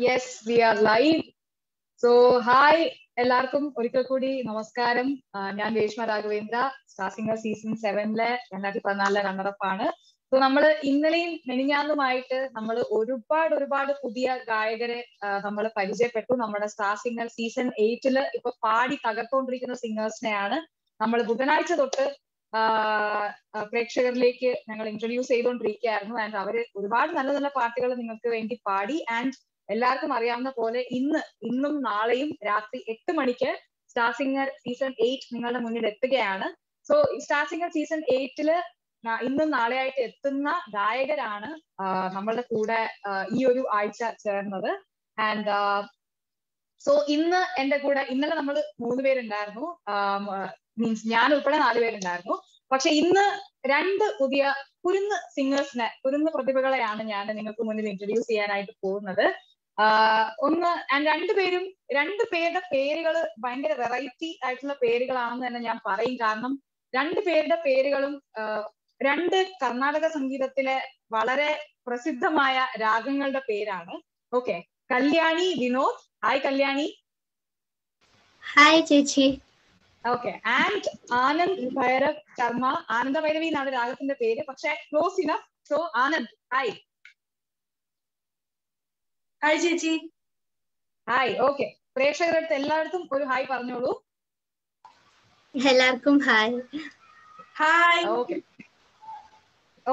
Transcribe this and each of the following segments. Yes, we are live. So hi ellarkum orikal kodi namaskaram. Njan Reshma Raghavendra, Star Singer season 7 le 2014 runner up aanu. So nammal innaleyum neninjannumayittu nammal oru paadu pudhiya gaayagare nammal parichayapettu. Nammada Star Singer season 8 il ipo paadi thagarthondirikkunna singers neyaanu nammal budhanaycha thottu പ്രേക്ഷകരിലേക്ക് ഞങ്ങൾ introduce ചെയ്തുകൊണ്ടിരിക്കുകയായിരുന്നു. And അവര് ഒരുപാട് നല്ല നല്ല പാട്ടുകൾ നിങ്ങൾക്ക് വേണ്ടി പാടി. ആൻഡ് എല്ലാവർക്കും അറിയാവുന്ന പോലെ ഇന്നും നാളെയും രാത്രി 8 മണിക്ക് സ്റ്റാർ സിംഗർ സീസൺ 8 നിങ്ങളുടെ മുന്നിൽ എത്തുകയാണ്. സോ സ്റ്റാർ സിംഗർ സീസൺ 8ല് ഇന്നും നാളെ ആയിട്ട് എത്തുന്ന ഗായകരാണ് നമ്മളുടെ കൂടെ ഈ ഒരു ആഴ്ച ചേർന്നത്. ആൻഡ് സോ ഇന്ന് എന്റെ കൂടെ ഇന്നലെ നമ്മൾ 3 പേരുണ്ടായിരുന്നു, മീൻസ് ഞാൻ ഉൾപ്പെടെ 4 പേരുണ്ടായിരുന്നു. പക്ഷെ ഇന്ന് 2 പുതിയ കുരുന്ന് സിംഗേഴ്സിനെ, കുരുന്ന് പ്രതിഭകളെയാണ് ഞാൻ നിങ്ങൾക്ക് മുന്നിൽ ഇൻട്രൊഡ്യൂസ് ചെയ്യാനായിട്ട് പോകുന്നത്. ഒന്ന് രണ്ട് പേരുടെ പേരുകൾ ഭയങ്കര വെറൈറ്റി ആയിട്ടുള്ള പേരുകളാണെന്ന് തന്നെ ഞാൻ പറയും. കാരണം 2 പേരുടെ പേരുകളും 2 കർണാടക സംഗീതത്തിലെ വളരെ പ്രസിദ്ധമായ രാഗങ്ങളുടെ പേരാണ്. Okay, Kalyani Vinod. Hi Kalyani. Hi ചേച്ചി. ഓക്കെ. ആൻഡ് ആനന്ദ് ഭൈരവ് ശർമ്മ. ആനന്ദ ഭൈരവി എന്നാണ് രാഗത്തിന്റെ പേര്, പക്ഷെ close enough. So Anand, hi. Hi ചേച്ചി. ഹായ്. ഓക്കെ, പ്രേക്ഷകരുടെ അടുത്ത് എല്ലായിടത്തും ഒരു ഹായ് പറഞ്ഞോളൂ. എല്ലാവർക്കും hi. Hi. Okay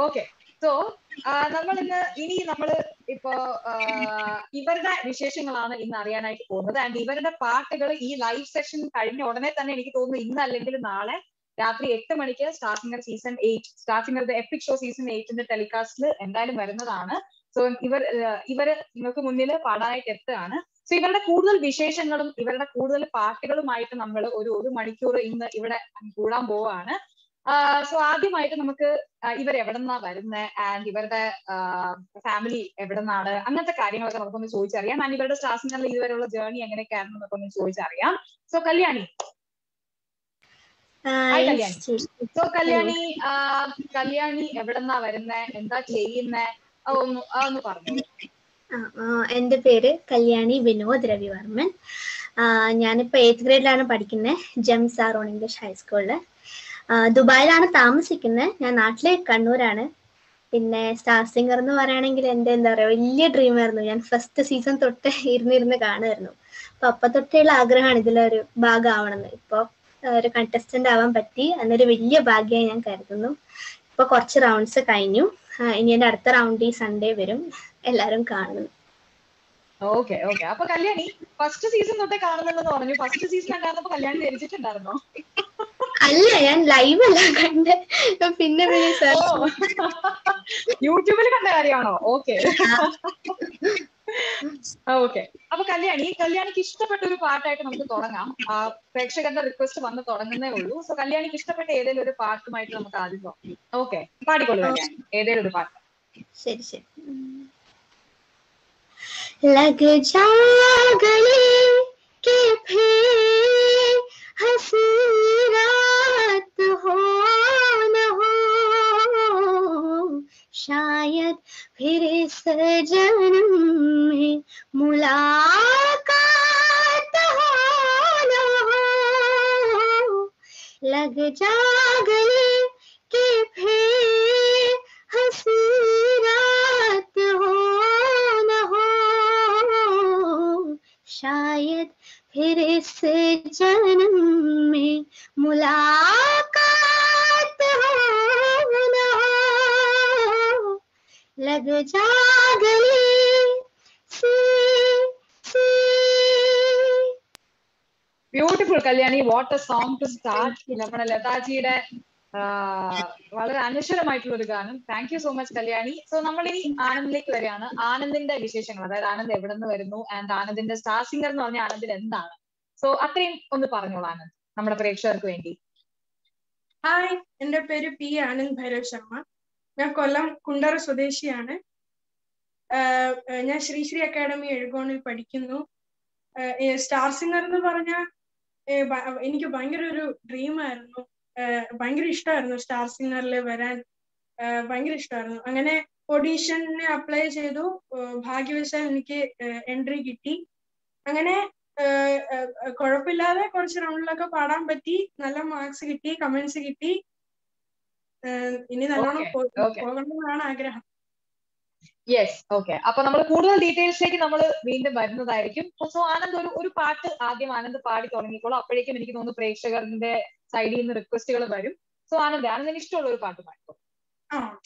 okay. So നമ്മളിന്ന് ഇപ്പോ ഇവരുടെ വിശേഷങ്ങളാണ് ഇന്ന് അറിയാനായിട്ട് പോകുന്നത്. ആൻഡ് ഇവരുടെ പാട്ടുകൾ ഈ ലൈവ് സെഷൻ കഴിഞ്ഞ ഉടനെ തന്നെ എനിക്ക് തോന്നുന്നു ഇന്ന് അല്ലെങ്കിൽ നാളെ രാത്രി 8 മണിക്ക് star singer season 8, star singer the epic show season 8ന്റെ ടെലികാസ്റ്റിൽ എന്തായാലും വരുന്നതാണ്. സോ ഇവര് നിങ്ങൾക്ക് മുന്നിൽ പാടാനായിട്ട് എത്തുകയാണ്. സോ ഇവരുടെ കൂടുതൽ വിശേഷങ്ങളും ഇവരുടെ കൂടുതൽ പാട്ടുകളുമായിട്ട് നമ്മൾ ഒരു മണിക്കൂർ ഇന്ന് ഇവിടെ കൂടാൻ പോവാണ്. സോ ആദ്യമായിട്ട് നമുക്ക് ഇവർ എവിടെന്നാ വരുന്നത്, ആൻഡ് ഇവരുടെ ഫാമിലി എവിടെന്നാണ്, അങ്ങനത്തെ കാര്യങ്ങളൊക്കെ നമുക്കൊന്ന് ചോദിച്ചറിയാം. ആൻഡ് ഇവരുടെ സ്റ്റാർ സിംഗറിൽ ഇതുവരെയുള്ള ജേർണി എങ്ങനെയൊക്കെയായിരുന്നു നമുക്കൊന്ന് ചോദിച്ചറിയാം. സോ കല്യാണി. സോ കല്യാണി എവിടെന്നാ വരുന്നത്, എന്താ ചെയ്യുന്നേ, അതൊന്ന് പറഞ്ഞു. എന്റെ പേര് കല്യാണി വിനോദ് രവിവർമ്മൻ. ഞാനിപ്പോ 8th grade പഠിക്കുന്നത്, ജംസാർ ഓൺ ഇംഗ്ലീഷ് ഹൈസ്കൂളില്. ദുബായിലാണ് താമസിക്കുന്നത്. ഞാൻ നാട്ടിലെ കണ്ണൂരാണ്. പിന്നെ സ്റ്റാർ സിംഗർ എന്ന് പറയുകയാണെങ്കിൽ എൻ്റെ വലിയ ഡ്രീം ആയിരുന്നു. ഞാൻ ഫസ്റ്റ് സീസൺ തൊട്ട് ഇരുന്നിരുന്ന് കാണുമായിരുന്നു. അപ്പൊ തൊട്ടുള്ള ആഗ്രഹമാണ് ഇതിലൊരു ഭാഗമാവണമെന്ന്. ഇപ്പോൾ ഒരു കണ്ടസ്റ്റന്റ് ആവാൻ പറ്റി, അതൊരു വലിയ ഭാഗ്യമായി ഞാൻ കരുതുന്നു. ഇപ്പൊ കുറച്ച് റൗണ്ട്സ് കഴിഞ്ഞു. ഇനി എൻ്റെ അടുത്ത റൗണ്ട് ഈ സൺഡേ വരും. എല്ലാരും കാണുന്നു. Okay okay. അപ്പൊ കല്യാണി ഫസ്റ്റ് സീസൺ തൊട്ടേ കാണുന്നുണ്ടെന്ന് പറഞ്ഞു. ഫസ്റ്റ് സീസൺ കാണുന്നപ്പോൾ കല്യാണി ധരിച്ചിട്ടുണ്ടായിരുന്നോ? അല്ല, ഞാൻ ലൈവ് അല്ല കണ്ട്, പിന്നെ യൂട്യൂബിൽ കണ്ട കാര്യമാണോ? Okay okay. അപ്പൊ കല്യാണിക്ക് ഇഷ്ടപ്പെട്ട ഒരു പാട്ടായിട്ട് നമുക്ക് തുടങ്ങാം. പ്രേക്ഷകരുടെ റിക്വസ്റ്റ് വന്ന് തുടങ്ങുന്നേ ഉള്ളൂ. സോ കല്യാണിക്ക് ഇഷ്ടപ്പെട്ട ഏതെങ്കിലും ഒരു പാട്ടുമായിട്ട് നമുക്ക് ആദ്യം തുടങ്ങാം. ഓക്കെ, പാടിക്കോളൂ കല്യാണി ഏതെങ്കിലും ഒരു പാട്ട്. ശരി ശരി. लग जा गले के फिर हंसी रात हो न हो, शायद फिर इस जन्म में मुलाकात हो न हो, लग जा गले के फिर हंसी रात हो, शायद फिर इस जन्म में मुलाकात हो न हो, लग जा गले से। Beautiful Kalyani, what a song to start. നമ്മുടെ ലതാജിയുടെ വളരെ അനശ്വരമായിട്ടുള്ള ഒരു ഗാനം. Thank you so much Kalyani. So നമ്മൾ ഇനി ആനന്ദിലേക്ക് വരികയാണ്. ആനന്ദിന്റെ വിശേഷങ്ങൾ, അതായത് ആനന്ദ് എവിടെ നിന്ന് വരുന്നു, ആൻഡ് ആനന്ദിന്റെ സ്റ്റാർ സിംഗർ എന്ന് പറഞ്ഞ ആനന്ദിൽ എന്താണ്, സോ അത്രയും ഒന്ന് പറഞ്ഞോളൂ ആനന്ദ് നമ്മുടെ പ്രേക്ഷകർക്ക് വേണ്ടി. ഹായ്, എന്റെ പേര് പി ആനന്ദ് ഭൈരവ് ശർമ്മ. ഞാൻ കൊല്ലം കുണ്ടറ സ്വദേശിയാണ്. ഞാൻ ശ്രീശ്രീ അക്കാദമി എഴുകോണിൽ പഠിക്കുന്നു. സ്റ്റാർ സിംഗർ എന്ന് പറഞ്ഞ എനിക്ക് ഭയങ്കര ഒരു ഡ്രീം ആയിരുന്നു. ഭയങ്കര ഇഷ്ടമായിരുന്നു സ്റ്റാർ സിംഗറിൽ വരാൻ, ഭയങ്കര ഇഷ്ടമായിരുന്നു. അങ്ങനെ ऑडिशन ने अप्लाई भाग्यवशालु एंट्री किट्टी അങ്ങനെ കുഴപ്പില്ലാതെ കുറച്ച് റൗണ്ടിലൊക്കെ പാടാൻ പറ്റി, നല്ല മാർക്സ് കിട്ടി, കമന്റ്സ് കിട്ടി. ഇനി നല്ലോണം പോകണമെന്നാണ് ആഗ്രഹം. Yes, okay. അപ്പൊ നമ്മൾ കൂടുതൽ ഡീറ്റെയിൽസിലേക്ക് നമ്മൾ വീണ്ടും വരുന്നതായിരിക്കും. സോ ആനന്ദ് ഒരു പാട്ട് ആദ്യം ആനന്ദ് പാടി തുടങ്ങിക്കോളൂ, അപ്പോഴേക്കും എനിക്ക് തോന്നുന്നു പ്രേക്ഷകരുടെ സൈഡിൽ നിന്ന് റിക്വസ്റ്റുകൾ വരും. സോ ആനന്ദ് ആനന്ദിന് ഇഷ്ടമുള്ള ഒരു പാട്ട് പാടിക്കോളൂ. ആനന്ദ്,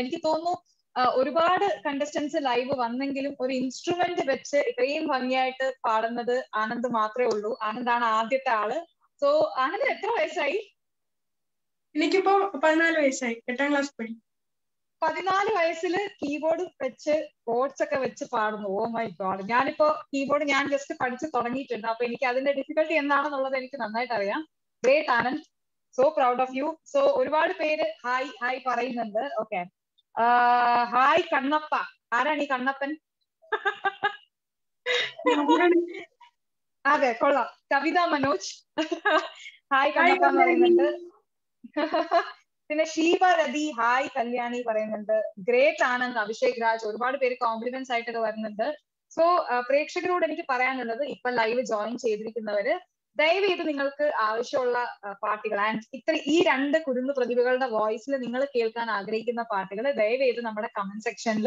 എനിക്ക് തോന്നുന്നു ഒരുപാട് കണ്ടസ്റ്റൻസ് ലൈവ് വന്നെങ്കിലും ഒരു ഇൻസ്ട്രുമെന്റ് വെച്ച് ഇത്രയും ഭംഗിയായിട്ട് പാടുന്നത് ആനന്ദ് മാത്രമേ ഉള്ളൂ. ആനന്ദാണ് ആദ്യത്തെ ആള്. സോ ആനന്ദ് എത്ര വയസ്സായി? എനിക്കിപ്പോ 14 വയസ്സായി, 8ാം ക്ലാസ് പഠിക്കും. 14 വയസ്സില് കീബോർഡ് വെച്ച് കോഡ്സ് ഒക്കെ വെച്ച് പാടുന്നു. Oh my god. ഞാനിപ്പോ കീബോർഡ് ഞാൻ ജസ്റ്റ് പഠിച്ചു തുടങ്ങിയിട്ടുണ്ട്, അപ്പൊ എനിക്ക് അതിന്റെ ഡിഫിക്കൽട്ടി എന്താണെന്നുള്ളത് എനിക്ക് നന്നായിട്ട് അറിയാം. Great Anand, so proud of you. So ഒരുപാട് പേര് ഹായ് ഹായ് പറയുന്നുണ്ട്. Okay, hi Kannappa. ആരാണ് ഈ കണ്ണപ്പൻ? അതെ, കൊള്ളാം. കവിത മനോജ് ഹായ് കണ്ണപ്പ പറയുന്നുണ്ട്. പിന്നെ ഷീബ രതി ഹായ് കല്യാണി പറയുന്നുണ്ട്. ഗ്രേറ്റ് ആനന്ദ്, അഭിഷേക് രാജ്, ഒരുപാട് പേര് കോംപ്ലിമെന്റ്സ് ആയിട്ടൊക്കെ വരുന്നുണ്ട്. സോ പ്രേക്ഷകരോട് എനിക്ക് പറയാനുള്ളത്, ഇപ്പൊ ലൈവ് ജോയിൻ ചെയ്തിരിക്കുന്നവര് ദയവേത് നിങ്ങൾക്ക് ആവശ്യമുള്ള പാട്ടുകൾ ആൻഡ് ഈ രണ്ട് കുരുന്ന് പ്രതിഭകളുടെ വോയിസിൽ നിങ്ങൾ കേൾക്കാൻ ആഗ്രഹിക്കുന്ന പാട്ടുകൾ ദയവേത് നമ്മുടെ കമന്റ് സെക്ഷനിൽ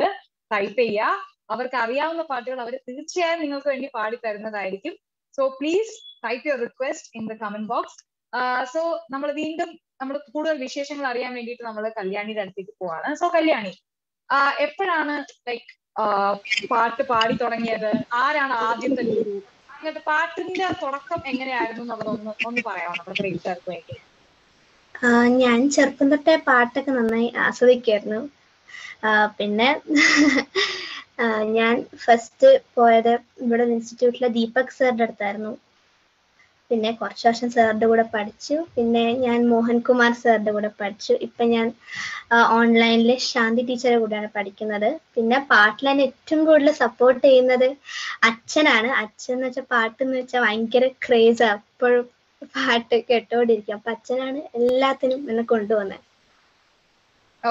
ടൈപ്പ് ചെയ്യുക. അവർക്ക് അറിയാവുന്ന പാട്ടുകൾ അവർ തീർച്ചയായും നിങ്ങൾക്ക് വേണ്ടി പാടി തരുന്നതായിരിക്കും. So please type your request in the comment box. So നമ്മൾ വീണ്ടും നമ്മൾ കൂടുതൽ വിശേഷങ്ങൾ അറിയാൻ വേണ്ടിയിട്ട് നമ്മൾ കല്യാണിയുടെ അടുത്തേക്ക് പോവാണ്. സോ കല്യാണി, എപ്പോഴാണ് ലൈക്ക് പാട്ട് പാടി തുടങ്ങിയത്? ആരാണ് ആദ്യത്തെ ഗുരു? പാട്ടിന്റെ തുടക്കം എങ്ങനെയായിരുന്നു? ഞാൻ ചെറുപ്പം തൊട്ടേ പാട്ടൊക്കെ നന്നായി ആസ്വദിക്കായിരുന്നു. പിന്നെ ഞാൻ ഫസ്റ്റ് പോയത് ഇവിടെ ഇൻസ്റ്റിറ്റ്യൂട്ടിലെ ദീപക് സാറിന്റെ അടുത്തായിരുന്നു. പിന്നെ കുറച്ച് വർഷം സാറിന്റെ കൂടെ പഠിച്ചു. പിന്നെ ഞാൻ മോഹൻകുമാർ സാറിന്റെ കൂടെ പഠിച്ചു. ഇപ്പൊ ഞാൻ ഓൺലൈനില് ശാന്തി ടീച്ചറെ കൂടെയാണ് പഠിക്കുന്നത്. പിന്നെ പാട്ടിൽ എന്നെ ഏറ്റവും കൂടുതൽ സപ്പോർട്ട് ചെയ്യുന്നത് അച്ഛനാണ്. അച്ഛൻ എന്ന് വെച്ചാൽ പാട്ട് എന്ന് വെച്ചാൽ ഭയങ്കര ക്രേസാ, എപ്പോഴും പാട്ട് കേട്ടോണ്ടിരിക്കും. അപ്പൊ അച്ഛനാണ് എല്ലാത്തിനും എന്നെ കൊണ്ടുവന്നത്.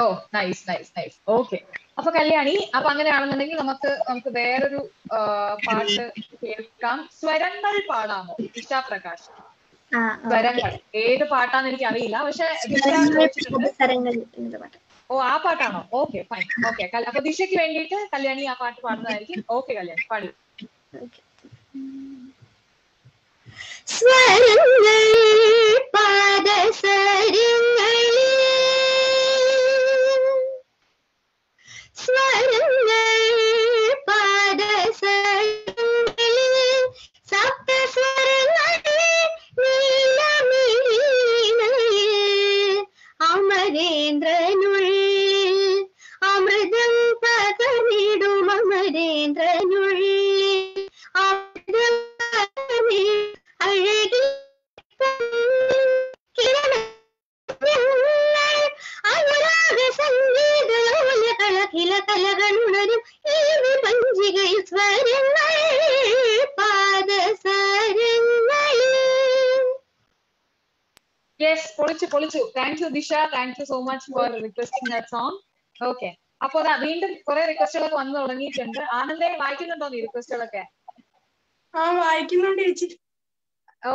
Oh nice nice nice. Okay, അപ്പൊ കല്യാണി, അപ്പൊ അങ്ങനെയാണെന്നുണ്ടെങ്കിൽ നമുക്ക് വേറൊരു പാട്ട് കേൾക്കാം. സ്വരങ്ങൾ പാടാമോ? ഇഷാ പ്രകാശ്. സ്വരങ്ങൾ ഏത് പാട്ടാന്ന് എനിക്ക് അറിയില്ല, പക്ഷെ ഓ ആ പാട്ടാണോ? Okay fine. ഓക്കെ, അപ്പൊ ദിശയ്ക്ക് വേണ്ടിയിട്ട് കല്യാണി ആ പാട്ട് പാടുന്നതായിരിക്കും. ഓക്കെ കല്യാണി, പാടി. സ്വരങ്ങൾ പാദസരങ്ങളിൽ സപ്തസ്വരങ്ങളിൽ നീലമീനയിൽ അമരേന്ദ്രനുള്ളിൽ അമൃതം പകർന്നിടും. അമരേന്ദ്രനുള്ളിൽ അമൃതം പകർന്നിടും. അഴകി കിരണങ്ങൾ അനുരാഗ സംഗീതോലകൾ അഖില കലകൾ polichu polichu thank you disha thank you so much for requesting that song okay appo da veendum kore requests okke vannu thodangiyittundu aanande vaikkunnatho nee requests okke aa vaikkunnundu ichi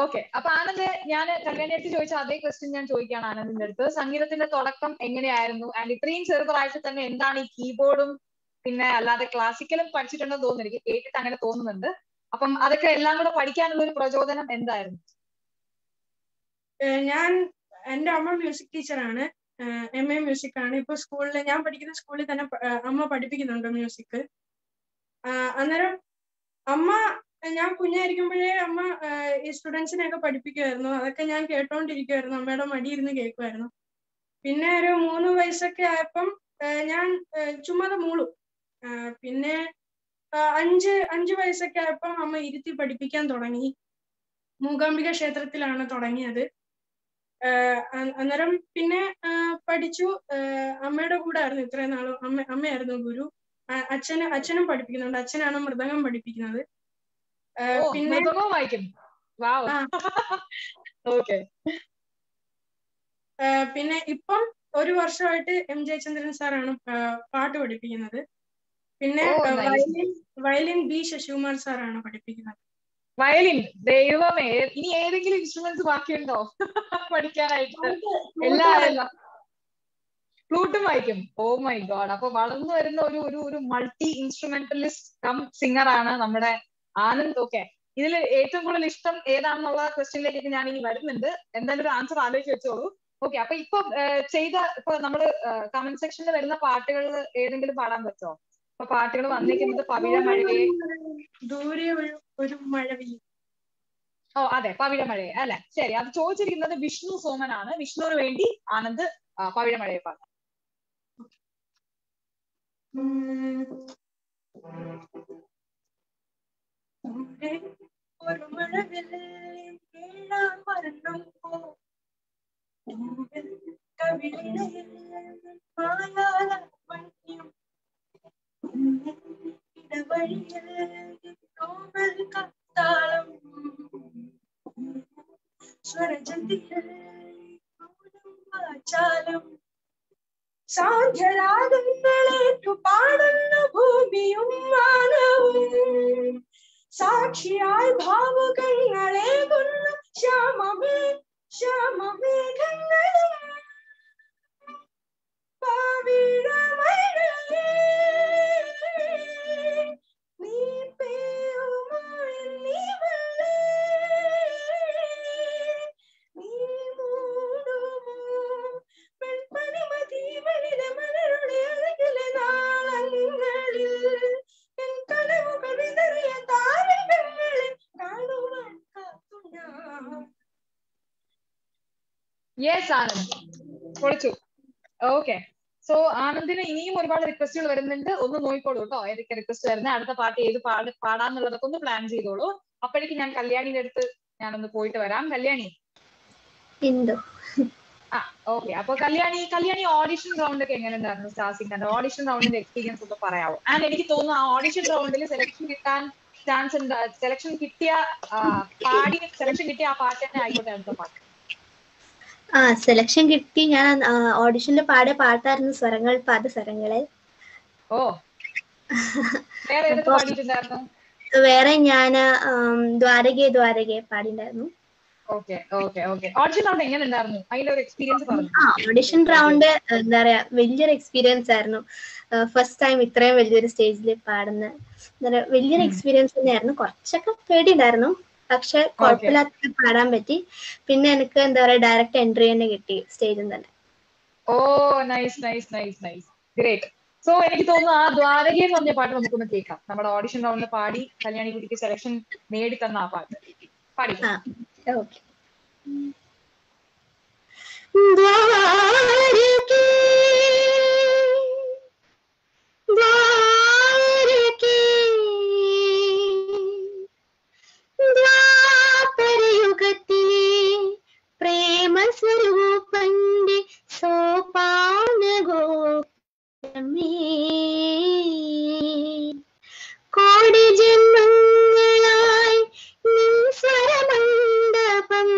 okay appo aanande njan kalyaniyattu choicha adhe question njan choikkana aanandinte aduthu sangeethathinte thodakam engane aayirunnu and itreen serverayitte thanne endana ee keyboardum pinne allade classicalum padichittundo thonirikku kettittu angane thonunnundu അപ്പം അതൊക്കെ എല്ലാം കൂടെ പഠിക്കാനുള്ള ഒരു പ്രചോദനം എന്തായിരുന്നു? ഞാൻ എൻ്റെ അമ്മ മ്യൂസിക് ടീച്ചറാണ്, എം എ മ്യൂസിക് ആണ്. ഇപ്പൊ സ്കൂളിൽ ഞാൻ പഠിക്കുന്ന സ്കൂളിൽ തന്നെ അമ്മ പഠിപ്പിക്കുന്നുണ്ട് മ്യൂസിക്. അന്നേരം അമ്മ ഞാൻ കുഞ്ഞായിരിക്കുമ്പോഴേ അമ്മ ഈ സ്റ്റുഡൻസിനെയൊക്കെ പഠിപ്പിക്കുമായിരുന്നു. അതൊക്കെ ഞാൻ കേട്ടോണ്ടിരിക്കുമായിരുന്നു, അമ്മയുടെ മടിയിരുന്ന് കേൾക്കുമായിരുന്നു. പിന്നെ ഒരു 3 വയസ്സൊക്കെ ആയപ്പം ഞാൻ ചുമ്മാതെ മൂളും. പിന്നെ 5 വയസ്സൊക്കെ ആയപ്പം അമ്മ ഇരുത്തി പഠിപ്പിക്കാൻ തുടങ്ങി. മൂകാംബിക ക്ഷേത്രത്തിലാണ് തുടങ്ങിയത്. അന്നേരം പിന്നെ പഠിച്ചു. അമ്മയുടെ കൂടെ ആയിരുന്നു ഇത്രയും നാളും. അമ്മയായിരുന്നു ഗുരു. അച്ഛനും പഠിപ്പിക്കുന്നുണ്ട്. അച്ഛനാണ് മൃദംഗം പഠിപ്പിക്കുന്നത്. പിന്നെ ഇപ്പം 1 വർഷമായിട്ട് എം ജയചന്ദ്രൻ സാറാണ് പാട്ട് പഠിപ്പിക്കുന്നത്. പിന്നെ വയലിൻ ബി ശശികുമാർ സാറാണ് പഠിപ്പിക്കുന്നത്. വയലിൻ ദൈവമേ, ഇനി ഏതെങ്കിലും ഇൻസ്ട്രുമെന്റ്സ് ബാക്കിയുണ്ടോ പഠിക്കാനായിട്ട്? എല്ലാവരും ഫ്ലൂട്ടും വായിക്കും. Oh my god! അപ്പൊ വളർന്നു വരുന്ന ഒരു ഒരു മൾട്ടി ഇൻസ്ട്രുമെന്റലിസ്റ്റ് കം സിംഗർ ആണ് നമ്മുടെ ആനന്ദ്. ഓക്കെ, ഇതിൽ ഏറ്റവും കൂടുതൽ ഇഷ്ടം ഏതാണെന്നുള്ള ക്വസ്റ്റ്യനിലേക്കൊക്കെ ഞാൻ ഇനി വരുന്നുണ്ട്. എന്തായാലും ഒരു ആൻസർ ആലോചിച്ച് വെച്ചോളൂ. ഓക്കെ, അപ്പൊ ഇപ്പൊ ഇപ്പൊ നമ്മള് കമന്റ് സെക്ഷനിൽ വരുന്ന പാട്ടുകൾ ഏതെങ്കിലും പാടാൻ പറ്റുമോ? പാട്ടുകൾ വന്നിരിക്കുന്നത് പവിഴമഴയെ, ദൂരെ ഒരു മഴവിൽ. ഓ അതെ, പവിഴമഴയെ അല്ലെ? ശരി, അത് ചോദിച്ചിരിക്കുന്നത് വിഷ്ണു സോമനാണ്. വിഷ്ണുവിന് വേണ്ടി ആനന്ദ് പവിഴമഴയെ പാടാം. സാന്ധ്യരാഗങ്ങളേറ്റു പാടുന്ന ഭൂമിയും മാനവും സാക്ഷിയായി ഭാവുകങ്ങളേകുന്ന ശ്യാമമേഘങ്ങളും യെസ് ആനന്ദ് പൊളിച്ചു. ഓക്കെ, സോ ആനന്ദിന് ഇനിയും ഒരുപാട് റിക്വസ്റ്റുകൾ വരുന്നുണ്ട്. ഒന്ന് നോക്കിക്കോളൂ കേട്ടോ, ഏതൊക്കെ റിക്വസ്റ്റ് വരുന്നത്. അടുത്ത പാട്ട് ഏത് പാടാന്നുള്ളതൊക്കെ ഒന്ന് പ്ലാൻ ചെയ്തോളൂ. അപ്പോഴേക്കും ഞാൻ കല്യാണിന്റെ അടുത്ത് ഞാനൊന്ന് പോയിട്ട് വരാം. കല്യാണി ആ ഓക്കെ. അപ്പൊ കല്യാണി ഓഡിഷൻ റൗണ്ട് ഒക്കെ എങ്ങനെ ഉണ്ടായിരുന്നു? സ്റ്റാർ സിംഗറിന്റെ ഓഡിഷൻ റൗണ്ടിന്റെ എക്സ്പീരിയൻസ് ഒക്കെ പറയാവോ? ആൻഡ് എനിക്ക് തോന്നുന്നു ആ ഓഡിഷൻ റൗണ്ടിൽ സെലക്ഷൻ കിട്ടിയ ആ പാട്ട് തന്നെ ആയിക്കോട്ടെ അടുത്ത പാട്ട്. ആ സെലക്ഷൻ കിട്ടി. ഞാൻ ഓഡിഷനിൽ പാടിയ പാട്ടായിരുന്നു സ്വരങ്ങൾ പാദസ്വരങ്ങളെ. ഓ, വേറെ ഞാൻ ദ്വാരകേ ദ്വാരകേ പാടിണ്ടായിരുന്നു. ഓഡിഷൻ റൗണ്ട് എന്താ പറയാ, വലിയൊരു എക്സ്പീരിയൻസ് ആയിരുന്നു. ഫസ്റ്റ് ടൈം ഇത്രയും വലിയൊരു സ്റ്റേജിൽ പാടുന്ന വലിയൊരു എക്സ്പീരിയൻസ് തന്നെയായിരുന്നു. കുറച്ചൊക്കെ പേടി ഉണ്ടായിരുന്നു, പക്ഷെ കുഴപ്പമില്ലാത്ത പാടാൻ പറ്റി. പിന്നെ എനിക്ക് എന്താ പറയാ, ഡയറക്റ്റ് എൻട്രി തന്നെ കിട്ടി സ്റ്റേജിൽ തന്നെ. Oh nice nice nice nice great. So എനിക്ക് തോന്നുന്നു ആ ദ്വാരകി എന്ന് പറഞ്ഞ പാട്ട് നമുക്കൊന്ന് കേൾക്കാം. നമ്മുടെ ഓഡിഷൻ റൗണ്ടിൽ പാടി കല്യാണി കുട്ടിക്ക് സെലക്ഷൻ നേടി തന്ന ആ പാട്ട് പാടി. ഓക്കെ. स्वरूपंडे सोपान गोपमे कोडि जन्मंगलाय निस्वरमंडपम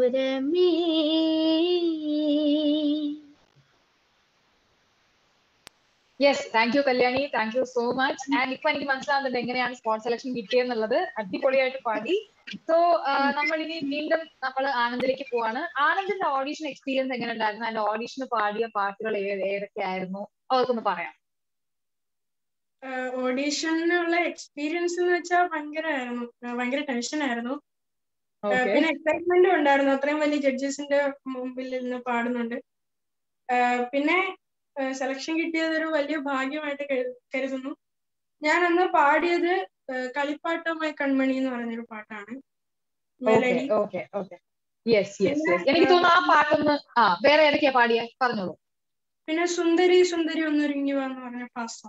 दूर में. Yes, thank you Kalyani, thank you so much. And if aniki manasilavundu enganeyanu sport selection kittiyennallathu adipoliyayittu paadi. So nammal ini meendum nammal Anandilekku povana. Anandinte audition experience engane undarunnu and audition paadiya paattukal edakke aayirunnu avarkonnu parayam. ഓഡീഷനിലുള്ള experience എന്ന് വെച്ചാൽ ഭയങ്കര tension ആയിരുന്നു, പിന്നെ എക്സൈറ്റ്മെന്റും ഉണ്ടായിരുന്നു. അത്രയും വലിയ ജഡ്ജസിന്റെ മുമ്പിൽ നിന്ന് പാടുന്നുണ്ട്. പിന്നെ സെലക്ഷൻ കിട്ടിയതൊരു വലിയ ഭാഗ്യമായിട്ട് കരുതുന്നു. ഞാൻ അന്ന് പാടിയത് കളിപ്പാട്ടമായി കൺമണി എന്ന് പറഞ്ഞൊരു പാട്ടാണ്. പിന്നെ സുന്ദരി സുന്ദരി ഒന്നൊരുങ്ങി വാന്ന് പറഞ്ഞ പാസ്സോ.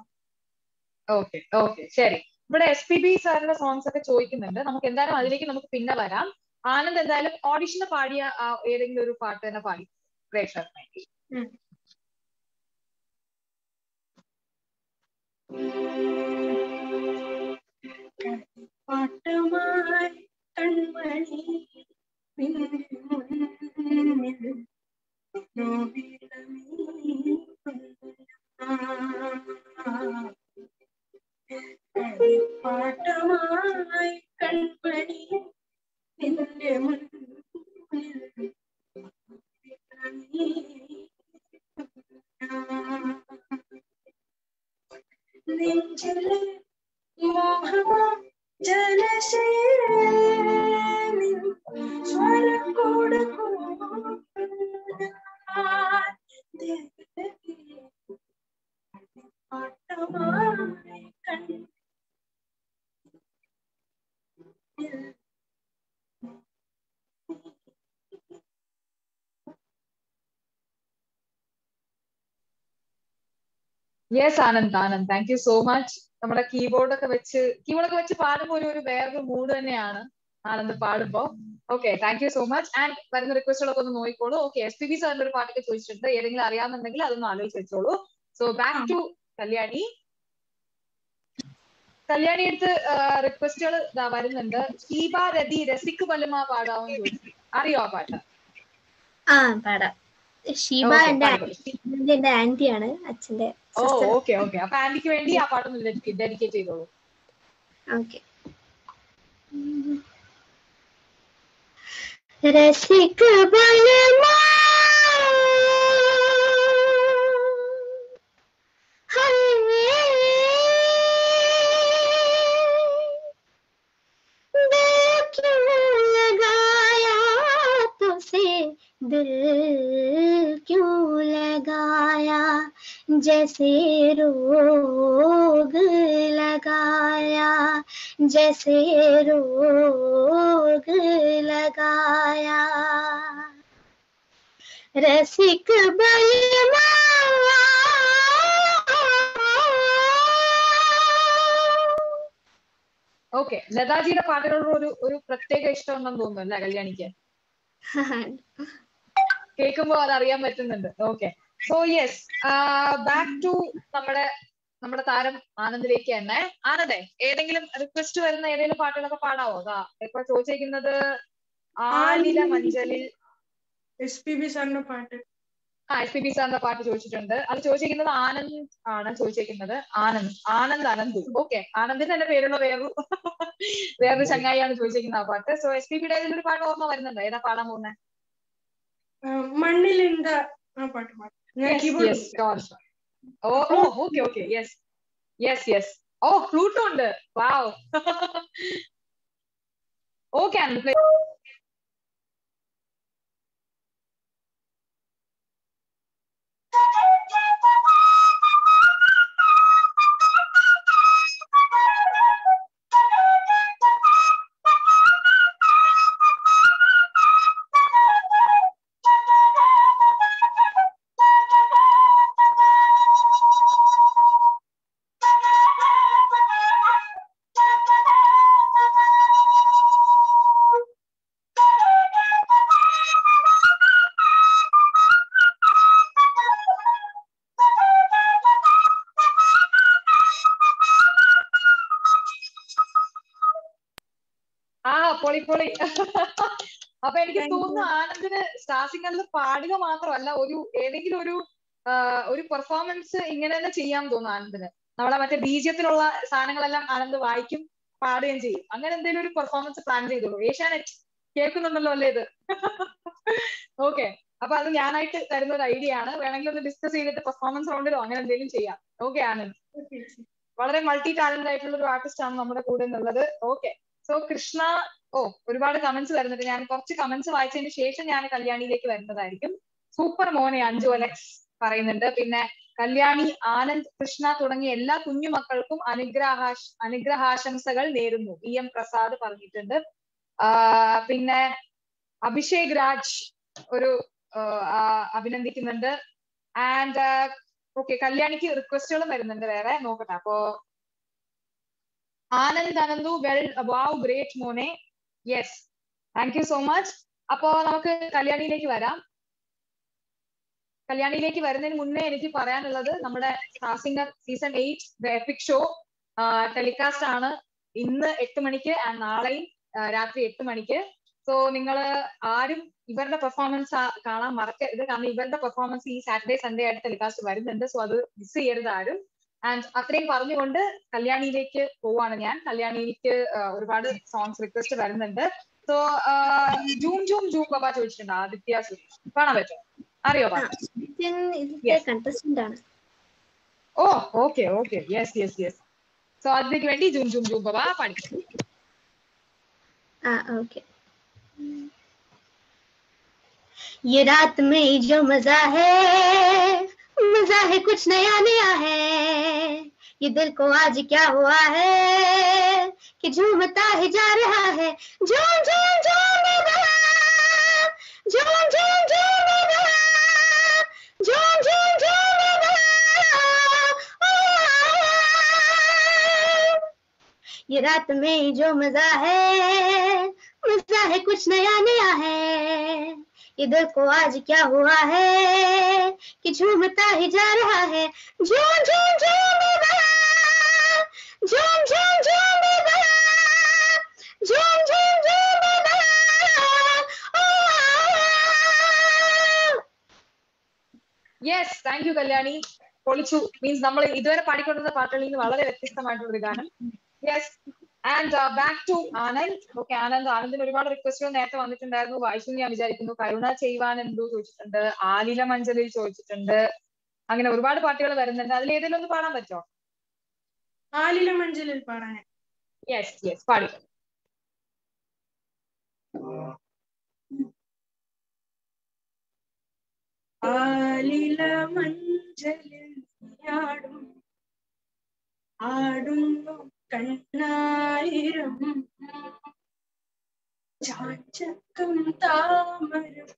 ഓക്കെ ഓക്കെ ശരി. ഇവിടെ SPB സാറിന്റെ സോങ്സ് ഒക്കെ ചോദിക്കുന്നുണ്ട്, നമുക്ക് എന്തായാലും അതിലേക്ക് നമുക്ക് പിന്നെ വരാം. ആനന്ദ് എന്തായാലും ഓഡിഷന് പാടിയ ഏതെങ്കിലും ഒരു പാട്ട് തന്നെ പാടി പ്രേക്ഷകർക്ക്. പാട്ടുമായി കൺമണി പാട്ടമായി കൺമണി നിന്റെ മുന്നിൽ നെഞ്ചിലെ മോഹം ജലശേനി സ്വരക്കൂട പാട്ടമായി കൺമണി yes Anand Anand thank you so much. നമ്മുടെ കീബോർഡൊക്കെ വെച്ച് പാടുമ്പോൾ ഒരു വേറൊരു മൂഡ് തന്നെയാണ് ആനന്ദ് പാടുമ്പോ. Okay thank you so much. And വരുന്ന റിക്വസ്റ്റുകളൊക്കെ ഒന്ന് നോക്കിക്കോളൂ. ഓക്കെ SPB സാറിന്റെ ഒരു പാട്ടൊക്കെ ചോദിച്ചിട്ടുണ്ട്, ഏതെങ്കിലും അറിയാമെന്നുണ്ടെങ്കിൽ അതൊന്ന് ആലോചിച്ച് വെച്ചോളൂ. So back to Kalyani. Kalyani അടുത്ത് റിക്വസ്റ്റുകൾ വരുന്നുണ്ട്. ഷീബാ രതി രസിക്ക് പല്ലുമാ പാടാവും ചോദിച്ചു, അറിയോ ആ പാട്ട്? ആ പാടാം. ഷീബ എന്റെ ആന്റിയാണ്, അച്ഛന്റെ. ഓക്കെ ഓക്കെ, അപ്പൊ ആന്റിക്ക് വേണ്ടി ആ പാട്ട് ഡെഡിക്കേറ്റ് ചെയ്തോളൂ. ഓക്കെ. രസിക്ക് പല്ലുമാ दिल क्यों लगाया, जैसे रोग लगाया, जैसे रोग लगाया. रसिक बलमा ഓക്കെ. ലതാജിയുടെ പാട്ടുകളോട് ഒരു പ്രത്യേക ഇഷ്ടം ഉണ്ടെന്ന് തോന്നുന്നു കല്യാണിക്ക്, കേൾക്കുമ്പോ അത് അറിയാൻ പറ്റുന്നുണ്ട്. Okay so yes, back to നമ്മുടെ താരം ആനന്ദിലേക്ക് തന്നെ. ആനന്ദേ, ഏതെങ്കിലും റിക്വസ്റ്റ് വരുന്ന ഏതെങ്കിലും പാട്ടുകളൊക്കെ പാടാവോ? അതാ ഇപ്പൊ ചോദിച്ചിരിക്കുന്നത് ആലില മഞ്ചലിൽ SPB സാറിന്റെ പാട്ട് ചോദിച്ചിട്ടുണ്ട്. അത് ചോദിച്ചിരിക്കുന്നത് ആനന്ദ് ആണ് ചോദിച്ചിരിക്കുന്നത്. ആനന്ദ് ഓക്കെ, ആനന്ദിന്റെ തന്നെ പേരുള്ള വേറൊരു ചങ്ങായിയാണ് ചോദിച്ചിരിക്കുന്നത് ആ പാട്ട്. സോ SPBയുടെ ഏതെങ്കിലും പാട്ട് ഓർമ്മ വരുന്നുണ്ടോ? ഏതാ പാടാൻ പോകുന്നത്? മണ്ണിലിന്ത പാട്ട് ഫ്ലൂട്ടും ഉണ്ട്. വാവ്. ഓക്കെ ആനന്ദ്. അപ്പൊ എനിക്ക് തോന്നുന്നു ആനന്ദിന് സ്റ്റാർ സിംഗറിൽ പാടുക മാത്രമല്ല ഒരു ഏതെങ്കിലും ഒരു പെർഫോമൻസ് ഇങ്ങനെ തന്നെ ചെയ്യാൻ തോന്നുന്നു ആനന്ദിന്. നമ്മളെ മറ്റേ ബീജത്തിലുള്ള സാധനങ്ങളെല്ലാം ആനന്ദ് വായിക്കും പാടുകയും ചെയ്യും. അങ്ങനെ എന്തെങ്കിലും ഒരു പെർഫോമൻസ് പ്ലാൻ ചെയ്തോളൂ. ഏഷ്യാനെറ്റ് കേൾക്കുന്നുണ്ടല്ലോ അല്ലേ ഇത്? ഓക്കെ, അപ്പൊ അത് ഞാനായിട്ട് തരുന്ന ഒരു ഐഡിയ ആണ്. വേണമെങ്കിൽ ഒന്ന് ഡിസ്കസ് ചെയ്തിട്ട് പെർഫോമൻസ് റൗണ്ടിലോ അങ്ങനെ എന്തെങ്കിലും ചെയ്യാം. ഓക്കെ ആനന്ദ്, വളരെ മൾട്ടി ടാലന്റ് ആയിട്ടുള്ള ഒരു ആർട്ടിസ്റ്റ് ആണ് നമ്മുടെ കൂടെ എന്നുള്ളത്. ഓക്കെ, സോ കൃഷ്ണ, ഒരുപാട് കമന്റ്സ് വരുന്നുണ്ട്. ഞാൻ കുറച്ച് കമന്റ്സ് വായിച്ചതിന് ശേഷം ഞാൻ കല്യാണിയിലേക്ക് വരുന്നതായിരിക്കും. സൂപ്പർ മോനെ അഞ്ജു അലക്സ് പറയുന്നുണ്ട്. പിന്നെ കല്യാണി, ആനന്ദ്, കൃഷ്ണ തുടങ്ങിയ എല്ലാ കുഞ്ഞുമക്കൾക്കും അനുഗ്രഹാശംസകൾ നേരുന്നു. EM പ്രസാദ് പറഞ്ഞിട്ടുണ്ട്. പിന്നെ അഭിഷേക് രാജ് ഒരു അഭിനന്ദിക്കുന്നുണ്ട്. ആൻഡ് ഓക്കെ, കല്യാണിക്ക് റിക്വസ്റ്റുകളും വരുന്നുണ്ട് വേറെ, നോക്കട്ടെ. അപ്പോ Anand Ananthu, well wow great മോനെ, yes thank you so much. അപ്പോ നമുക്ക് കല്യാണിയിലേക്ക് വരാം. കല്യാണിയിലേക്ക് വരുന്നതിന് മുന്നേ എനിക്ക് പറയാനുള്ളത് നമ്മുടെ star singer season 8 the epic show telecast ആണ് ഇന്ന് 8 മണിക്ക് ആൻഡ് നാളെയും രാത്രി 8 മണിക്ക്. സോ നിങ്ങൾ ആരും ഇവരുടെ പെർഫോമൻസ് കാണാൻ മറക്കരുത്, കാരണം ഇവരുടെ പെർഫോമൻസ് ഈ സാറ്റർഡേ സൺഡേ ആയിട്ട് ടെലികാസ്റ്റ് വരുന്നുണ്ട്. സോ അത് മിസ് ചെയ്യരുത് ആരും. ആൻഡ് അത്രയും പറഞ്ഞുകൊണ്ട് കല്യാണിയിലേക്ക് പോവാണ് ഞാൻ. കല്യാണിയിലേക്ക് ഒരുപാട് സോങ്സ് റിക്വസ്റ്റ് വരുന്നുണ്ട്. സോ ജൂം ജൂം ജൂം ബാബ ചോദിച്ചിട്ടുണ്ട്. ആദിത്യ കാണാൻ പറ്റുമോ? അറിയോ contestant? Oh okay okay, yes yes yes. So ആദിത്യക്ക് വേണ്ടി ജൂം ജൂം ജൂം ബാബ പാടിക്കും. ये रात में जो मजा है कुछ नया नया है। ये दिल को आज क्या हुआ है कि झूमता है जा रहा है। झूम झूम झूम झूम झूम झूम झूम झूम। ये रात में जो मजा है कुछ नया नया है। ये दिल को आज क्या हुआ है कि झूमता ही जा रहा है। झूम झूम झूम झूम झूम झूम झूम झूम झूम. യെസ്, താങ്ക് യു കല്യാണി, പൊളിച്ചു. മീൻസ് നമ്മൾ ഇതുവരെ പാടിക്കൊണ്ടിരുന്ന പാട്ടുകളിൽ നിന്ന് വളരെ വ്യത്യസ്തമായിട്ടുള്ളൊരു ഗാനം. Yes, and back to Anand. Okay Anand, ആനന്ദിന് ഒരുപാട് റിക്വസ്റ്റുകൾ നേരത്തെ വന്നിട്ടുണ്ടായിരുന്നു, വായിച്ചു ഞാൻ വിചാരിക്കുന്നു. കരുണ ചെയ്യുവാൻ എന്തോ ചോദിച്ചിട്ടുണ്ട്, ആലില മഞ്ചലിൽ ചോദിച്ചിട്ടുണ്ട്, അങ്ങനെ ഒരുപാട് പാട്ടുകൾ വരുന്നുണ്ട്. അതിൽ ഏതെങ്കിലും ഒന്ന് പാടാൻ പറ്റുമോ? ആലില മഞ്ചലിൽ പാടാൻ. യെസ് യെസ്, പാടി. ആലില മഞ്ചലിൽ ആടുന്നു കണ്ണായിരം ചാഞ്ചക്കം താമരം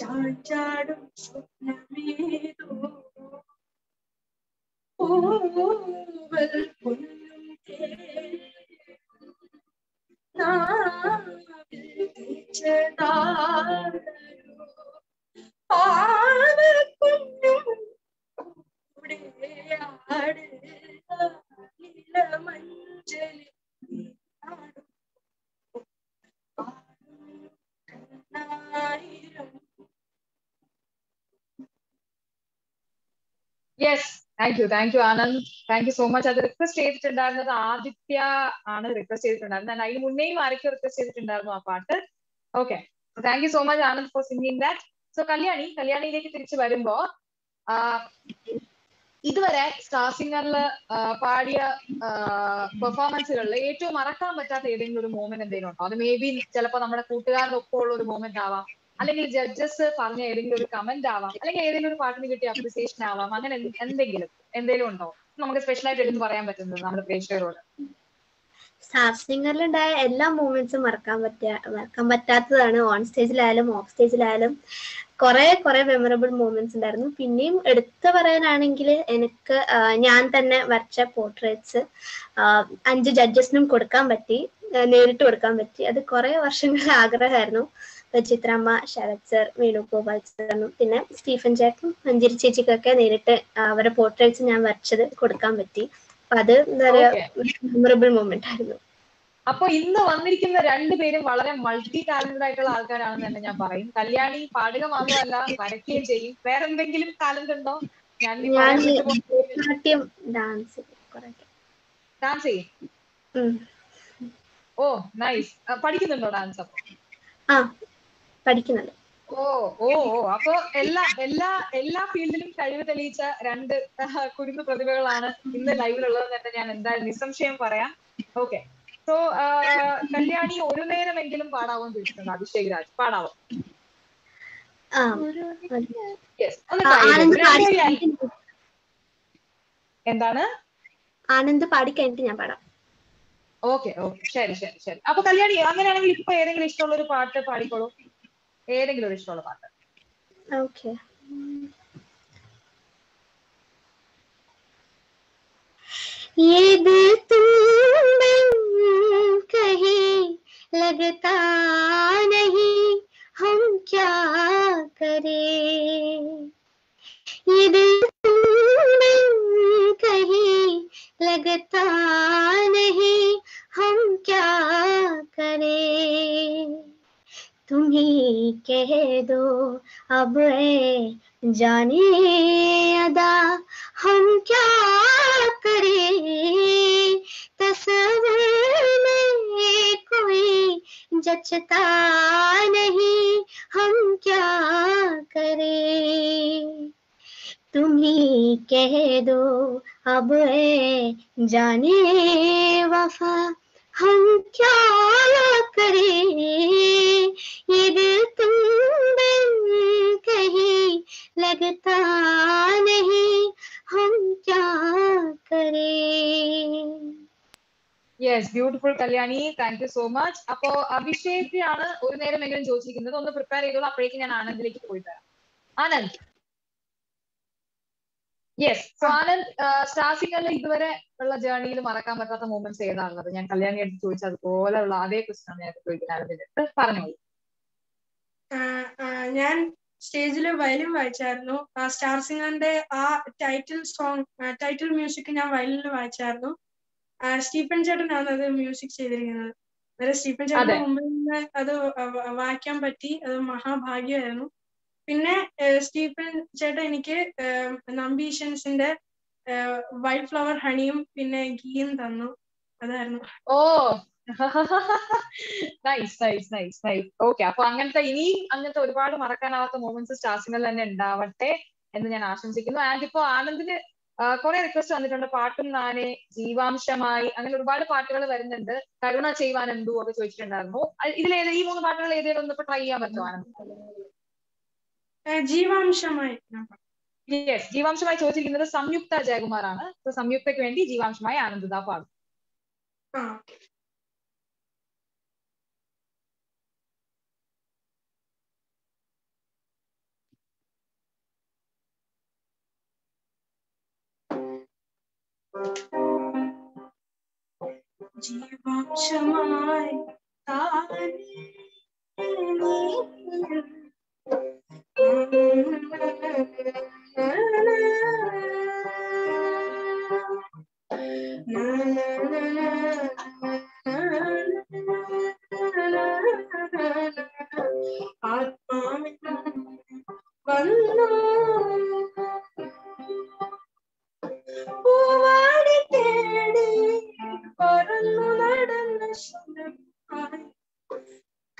ചാഞ്ചാടും സ്വപ്നമേതോ പൂവൽ പൊന്നും നാവിൽ തേച്ചതാരോ പാവപ്പൊന്നും thank you Anand, thank you so much. അത് റിക്വസ്റ്റ് ചെയ്തിട്ടുണ്ടായിരുന്നത് ആദിത്യ ആണ് റിക്വസ്റ്റ് ചെയ്തിട്ടുണ്ടായിരുന്നത്. ഞാൻ അതിന് മുന്നേയും ആരൊക്കെ റിക്വസ്റ്റ് ചെയ്തിട്ടുണ്ടായിരുന്നു ആ പാട്ട്. Okay, thank you so much Anand for singing that. So കല്യാണിയിലേക്ക് തിരിച്ചു വരുമ്പോ ഇതുവരെ സ്റ്റാർ സിംഗറില് പാടിയ പെർഫോമൻസുകളിൽ ഏറ്റവും മറക്കാൻ പറ്റാത്ത ഏതെങ്കിലും ഒരു മൂമെന്റ് എന്തെങ്കിലും ഉണ്ടോ? അത് മേ ബി ചിലപ്പോ നമ്മുടെ കൂട്ടുകാരുടെ ഒപ്പം ഉള്ള ഒരു മൂമെന്റ് ആവാം, അല്ലെങ്കിൽ ജഡ്ജസ് പറഞ്ഞ ഏതെങ്കിലും ഒരു കമന്റ് ആവാം, അല്ലെങ്കിൽ ഏതെങ്കിലും ഒരു പാട്ടിന് കിട്ടിയ അപ്രിസിയേഷൻ ആവാം. അങ്ങനെ എന്തെങ്കിലും ഉണ്ടോ നമുക്ക് സ്പെഷ്യൽ ആയിട്ട് എടുത്ത് പറയാൻ പറ്റുന്നത് നമ്മുടെ പ്രേക്ഷകരോട്? സ്റ്റാർ സിംഗറിലുണ്ടായ എല്ലാ മൂവ്മെന്റ്സും മറക്കാൻ പറ്റാത്തതാണ്. ഓൺ സ്റ്റേജിലായാലും ഓഫ് സ്റ്റേജിലായാലും കുറെ മെമ്മറബിൾ മൂവ്മെന്റ്സ് ഉണ്ടായിരുന്നു. പിന്നെയും എടുത്തു പറയാനാണെങ്കിൽ എനിക്ക് ഞാൻ തന്നെ വരച്ച പോർട്രേറ്റ്സ് 5 ജഡ്ജസിനും കൊടുക്കാൻ പറ്റി, നേരിട്ട് കൊടുക്കാൻ പറ്റി. അത് കുറെ വർഷങ്ങളുടെ ആഗ്രഹമായിരുന്നു. ചിത്രമ്മ, ശരത് സർ, വേണുഗോപാൽ സാറിനും പിന്നെ സ്റ്റീഫൻ ചേട്ടനും മഞ്ചേരി ചേച്ചിക്കൊക്കെ നേരിട്ട് അവരുടെ പോർട്രേറ്റ്സ് ഞാൻ വരച്ചത് കൊടുക്കാൻ പറ്റി. അത് മെമ്മറബിൾ മൊമെന്റ് ആയിരുന്നു. अब इन वन रुपे वाले मल्टी टालेंट आल्ക്കാരാണെന്ന് ഞാൻ പറയും കല്യാണി പാടുക മാത്രമല്ല വരക്കുകയും ചെയ്യും വേറെ എന്തെങ്കിലും ടാലന്റ് ഉണ്ടോ ഞാൻ നാട്യം ഡാൻസ് കുറയ്ക്ക് ഡാൻസ് ചെയ്യും ഓ നൈസ് പഠിക്കുന്നുണ്ടോ ഡാൻസ് അപ്പോൾ ആ പഠിക്കുന്നുണ്ട് ഓ ഓ അപ്പോൾ എല്ലാ എല്ലാ എല്ലാ ഫീൽഡിലും കഴിവ് തെളിയിച്ച രണ്ട് കുരുന്നു പ്രതിഭകളാണ് ഇന്ന് ലൈവിൽ ഉള്ളതെന്ന് തന്നെ ഞാൻ എന്തായാലും നിസ്സംശയം പറയാം ഓക്കേ तो कल्याणी ഒരു നേരമെങ്കിലും പാടാവാൻ തീരുമാനിച്ചു അഭിഷേക് രാജ് പാടാവോ ആ യെസ് എന്താണ് ആനന്ദ് പാടി കഴിഞ്ഞിട്ട് ഞാൻ പാടാം ഓക്കേ ഓക്കേ ശരി ശരി ശരി അപ്പോൾ കല്യാണി അങ്ങനെയാണെങ്കിൽ ഇപ്പോൾ ഏതെങ്കിലും ഇഷ്ടമുള്ള ഒരു പാട്ട് പാടിക്കോളൂ ഏതെങ്കിലും ഒരു ഇഷ്ടമുള്ള പാട്ട് ഓക്കേ ये दिल तुम बिन कहीं लगता नहीं हम क्या करें ये दिल तुम बिन कहीं लगता नहीं हम क्या करें तुम्हें कह दो अब ए जाने अदा हम क्या करें तस्वीर में कोई जचता नहीं हम क्या करें तुम्हें कह दो अब ए जाने वफा हम क्या करें ये दिल तुम बिन कहीं लगता नहीं हम क्या करें yes beautiful Kalyani thank you so much appo Abhishek aanu oru neram engilum jodichirikkunnathu onnu prepare eduthu appadike njan Anandilekku poi tharam Anand yes so Anand Star Singer la iduvare ulla journey il marakkan pattatha moments edaanulladu njan Kalyani eduthu chodichadu pole ulla adhe question njan chodikkanathinte paranjolu njan സ്റ്റേജിൽ violin വായിച്ചായിരുന്നു ആ star സിംഗറിന്റെ ആ title song title music ഞാൻ വയലിനിൽ വായിച്ചായിരുന്നു Stephen ചേട്ടനാണ് അത് music ചെയ്തിരിക്കുന്നത് അന്നേരം Stephen ചേട്ടന് മുമ്പിൽ നിന്ന് അത് വായിക്കാൻ പറ്റി അത് മഹാഭാഗ്യമായിരുന്നു പിന്നെ സ്റ്റീഫൻ ചേട്ടൻ എനിക്ക് നമ്പീഷൻസിന്റെ വൈറ്റ് ഫ്ലവർ ഹണിയും പിന്നെ ഗീയും തന്നു അതായിരുന്നു ഓ nice nice nice nice okay appo angante ini angante oru paadu marakkanaavatha moments Star Singer lanne undavatte ennu njan aashamsikkunnu and ippo Anandine kore request vannitunde paattum naane jeevamshamayi angane oru paadu paattukal varunnunde karuna cheyvan endu okke choichittundarnu idile ee moonu paattukal edeyal onnu try cheyan pattu Anand jeevamshamayi yes jeevamshamayi choichirikkunnathu Samyuktha Jayakumar aanu so Samyukthakku vendi jeevamshamayi Anandida paadu जीवन शमाए आत्मा में बंधन പൂവാടി തേടി പറന്നു നടന്ന ശുഭമായി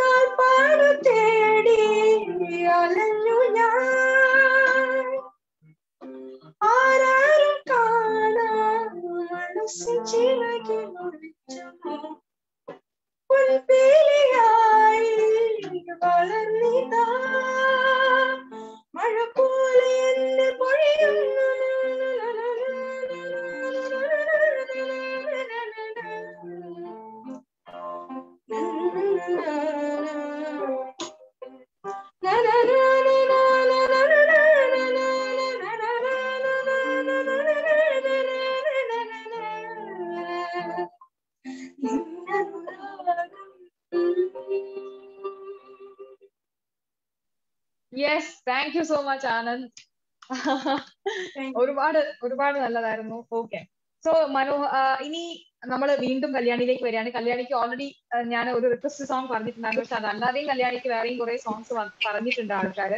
കാൽപ്പാട് തേടി അലഞ്ഞു ഞാൻ ആരാരും കാണാൻ മനസ്സ് ചിറകി മുറിച്ചു പുൽപ്പേലിയായി വളർന്നിതാ മഴ പോലെ എന്നെ പൊഴിയുന്നു Yes, thank you so much Anand. ഒരുപാട് നല്ലതായിരുന്നു. Okay. So Manu, ഇനി നമ്മൾ വീണ്ടും കല്യാണിയിലേക്ക് വരികയാണ്. കല്യാണിക്ക് ഓൾറെഡി ഞാൻ ഒരു റിക്വസ്റ്റ് സോങ് പറഞ്ഞിട്ടുണ്ടായിരുന്നു, പക്ഷെ അതല്ലാതെയും കല്യാണിക്ക് വേറെയും കുറെ സോങ്സ് പറഞ്ഞിട്ടുണ്ട് ആൾക്കാർ.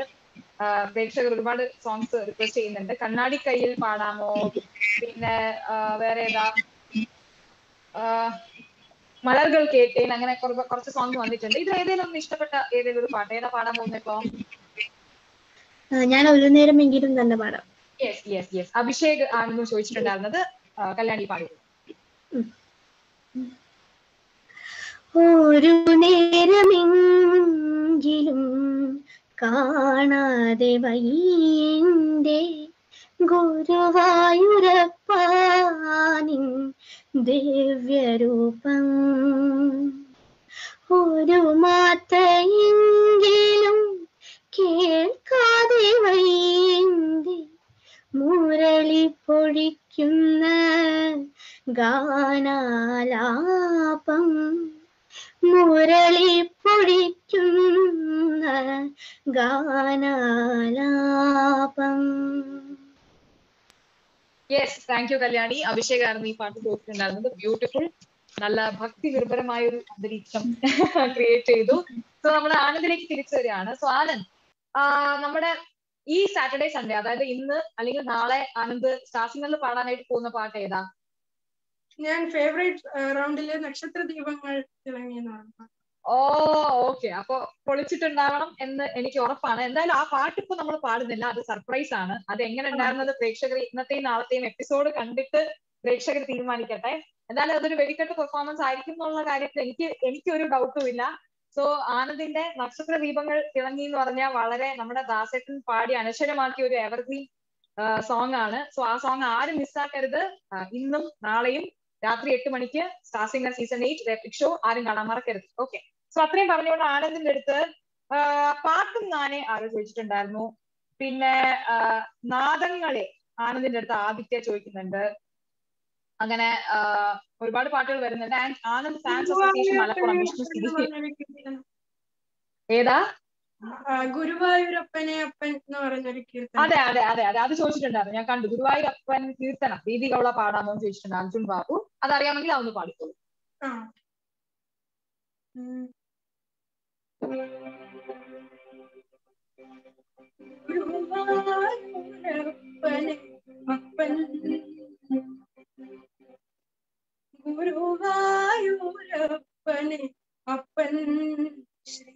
പ്രേക്ഷകർ ഒരുപാട് സോങ്സ് റിക്വസ്റ്റ് ചെയ്യുന്നുണ്ട്. കണ്ണാടി കയ്യിൽ പാടാമോ, പിന്നെ വേറെ ഏതാ മലർകൾ കേട്ടേൻ, അങ്ങനെ കുറച്ച് സോങ് വന്നിട്ടുണ്ട്. ഇത് ഏതെങ്കിലും ഒന്ന് ഇഷ്ടപ്പെട്ട ഏതെങ്കിലും ഒരു പാട്ട് ഏതാ പാടാൻ പോകുന്നിപ്പോ? ഞാൻ ഒരു നേരമെങ്കിലും തന്നെ പാടാം. യെസ് യെസ് യെസ് അഭിഷേക് ആണെന്ന് ചോദിച്ചിട്ടുണ്ടായിരുന്നത്. കല്യാണി പാടൂ. ഒരു നേരമെങ്കിലും കാണാതെ വയ്യേ ഗുരുവായൂരപ്പാനിൻ ദിവ്യരൂപം, ഒരു മാതയെങ്കിലും കേൾക്കാതെ വയ്യേ മുരളി പൊഴിക്കുന്ന ഗാനാലാപം, മുരളി പൊഴിക്കുന്ന ഗാനാലാപം. Yes, thank you Kalyani. Abhishek ആയിരുന്നു ഈ പാട്ട് ചോദിച്ചിട്ടുണ്ടായിരുന്നത്. ബ്യൂട്ടിഫുൾ, നല്ല ഭക്തി നിർഭരമായ ഒരു അന്തരീക്ഷം ക്രിയേറ്റ് ചെയ്തു. സോ നമ്മുടെ ആനന്ദിലേക്ക് തിരിച്ചു വരികയാണ്. സോ ആനന്ദ്, നമ്മുടെ ഈ സാറ്റർഡേ സൺഡേ, അതായത് ഇന്ന് അല്ലെങ്കിൽ നാളെ ആനന്ദ് സ്റ്റാർ സിംഗറിൽ പാടാനായിട്ട് പോകുന്ന പാട്ട് ഏതാ? ഞാൻ ഫേവറേറ്റ് റൗണ്ടിലെ നക്ഷത്ര ദീപങ്ങൾ തിളങ്ങിയെന്നാണ്. ഓ ഓക്കെ, അപ്പൊ പൊളിച്ചിട്ടുണ്ടാവണം എന്ന് എനിക്ക് ഉറപ്പാണ്. എന്തായാലും ആ പാട്ട് ഇപ്പൊ നമ്മൾ പാടുന്നില്ല, അത് സർപ്രൈസ് ആണ്. അത് എങ്ങനെ ഉണ്ടായിരുന്നത് പ്രേക്ഷകർ ഇന്നത്തെയും നാളത്തെയും എപ്പിസോഡ് കണ്ടിട്ട് പ്രേക്ഷകർ തീരുമാനിക്കട്ടെ. എന്തായാലും അതൊരു വെടിക്കെട്ട് പെർഫോമൻസ് ആയിരിക്കും എന്നുള്ള കാര്യത്തിൽ എനിക്കൊരു ഡൗട്ടും ഇല്ല. സോ ആനന്ദിന്റെ നക്ഷത്ര ദീപങ്ങൾ തിളങ്ങി എന്ന് പറഞ്ഞാൽ വളരെ നമ്മുടെ ദാസേട്ടൻ പാടി അനശ്വരമാക്കിയ ഒരു എവർഗ്രീൻ സോങ് ആണ്. സോ ആ സോങ് ആരും മിസ്സാക്കരുത്. ഇന്നും നാളെയും രാത്രി 8 മണിക്ക് star singer season 8 epic show, ആരും കാണാൻ മറക്കരുത്. ഓക്കെ, സോ അത്രയും പറഞ്ഞുകൊണ്ട് ആനന്ദിന്റെ അടുത്ത് പാട്ടും നാനെ ആരോ ചോദിച്ചിട്ടുണ്ടായിരുന്നു. പിന്നെ നാദങ്ങളെ ആനന്ദിന്റെ അടുത്ത് ആദിത്യ ചോദിക്കുന്നുണ്ട്. അങ്ങനെ ഒരുപാട് പാട്ടുകൾ വരുന്നുണ്ട്. And Anand fans association Malappuram Vishnu ഏതാ ഗുരുവായൂരപ്പനെ അപ്പൻ എന്ന് പറഞ്ഞൊരു കീർത്തനം? അതെ അതെ അതെ അതെ അത് ചോദിച്ചിട്ടുണ്ടായിരുന്നു, ഞാൻ കണ്ടു. ഗുരുവായൂരപ്പൻ കീർത്തനം ദീപി ഗൗള പാടാമോ എന്ന് ചോദിച്ചിട്ടുണ്ട് അർജുൻ ബാബു. അതറിയാമെങ്കിൽ അതൊന്ന് പാടിക്കോളൂ. ഗുരുവായൂരപ്പനെ അപ്പൻ ശ്രീ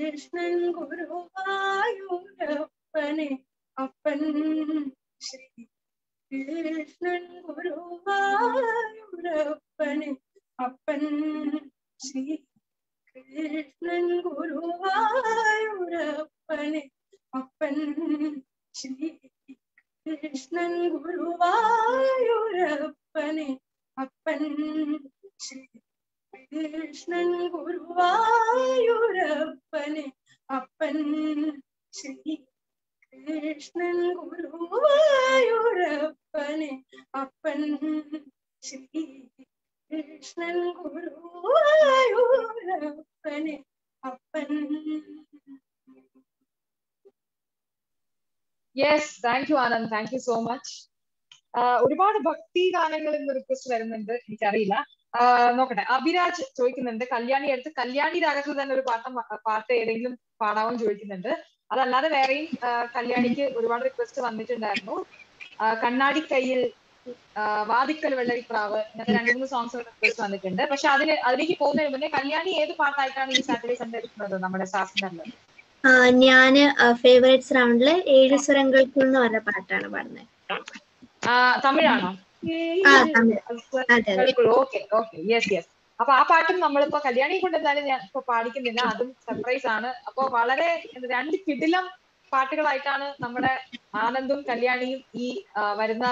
കൃഷ്ണൻ, ഗുരുവായൂരപ്പനെ അപ്പൻ ശ്രീ കൃഷ്ണൻ, ഗുരുവായൂരപ്പനെ അപ്പൻ ശ്രീ കൃഷ്ണൻ, ഗുരുവായൂരപ്പനെ അപ്പൻ ശ്രീ കൃഷ്ണൻ, ഗുരുവായൂരപ്പനെ അപ്പൻ ശ്രീ കൃഷ്ണൻ, ഗുരുവായൂരപ്പനെ അപ്പൻ ശ്രീ കൃഷ്ണൻ, ഗുരുവായൂരപ്പനെ അപ്പൻ ശ്രീ കൃഷ്ണൻ, ഗുരുവായൂരപ്പനെ അപ്പൻ. Yes, thank you Anand, thank you so much. ഒരുപാട് ഭക്തി ഗാനങ്ങൾ ഇന്ന് റിക്വസ്റ്റ് വരുന്നുണ്ട്. എനിക്കറിയില്ല, നോക്കട്ടെ. അഭിരാജ് ചോദിക്കുന്നുണ്ട് കല്യാണി അടുത്ത് കല്യാണി രാഗത്തിൽ തന്നെ ഒരു പാട്ട് ഏതെങ്കിലും പാടാവും ചോദിക്കുന്നുണ്ട്. അതല്ലാതെ വേറെയും കല്യാണിക്ക് ഒരുപാട് റിക്വസ്റ്റ് വന്നിട്ടുണ്ടായിരുന്നു. കണ്ണാടി കയ്യിൽ, വാതിക്കൽ വെള്ളരിപ്രാവ്, ഇങ്ങനത്തെ 2-3 സോങ്സ് റിക്വസ്റ്റ് വന്നിട്ടുണ്ട്. പക്ഷെ അതിലേക്ക് പോകുന്നതിന് മുന്നേ കല്യാണി ഏത് പാട്ടായിട്ടാണ് ഈ സാറ്റർഡേ സൺഡേ എടുക്കുന്നത് നമ്മുടെ ശാസ്ത്രത്തിൽ? ഞാന് ഫേവറേറ്റ്സ് റൗണ്ടില് 7 സ്വരങ്ങൾക്ക് എന്ന് പറഞ്ഞ പാട്ടാണ് പാടുന്നത്. തമിഴാണോ? Okay okay, yes yes. അപ്പൊ ആ പാട്ടും നമ്മളിപ്പോ കല്യാണിയെ കൊണ്ട് എന്തായാലും ഞാൻ ഇപ്പൊ പാടിക്കുന്നില്ല, അതും സർപ്രൈസ് ആണ്. അപ്പൊ വളരെ 2 കിടിലം പാട്ടുകളായിട്ടാണ് നമ്മുടെ ആനന്ദും കല്യാണിയും ഈ വരുന്ന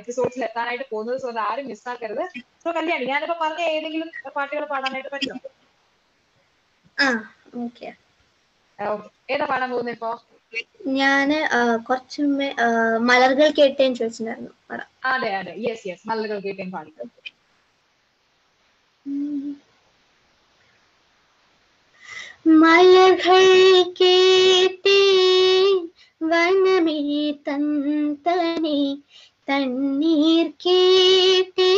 എപ്പിസോഡ്സിൽ എത്താനായിട്ട് പോകുന്നത്. സോ അത് ആരും മിസ്സാക്കരുത്. സോ കല്യാണി, ഞാനിപ്പോ പറഞ്ഞ ഏതെങ്കിലും പാട്ടുകൾ പാടാനായിട്ട് പറ്റുമോ? ഏതാ പാടാൻ പോകുന്നത് ഇപ്പൊ? ഞാന് കുറച്ചു മുമ്പേ മലർകൾ കേട്ടേന്ന് ചോദിച്ചിട്ടുണ്ടായിരുന്നു. അതെ അതെ, യെസ് യെസ്, മലർകൾ കേട്ടേന്ന് പാടിക്കും. മലർകൾ കേട്ടേ വനമേ തൻ തനെ, തണ്ണീർ കേട്ടേ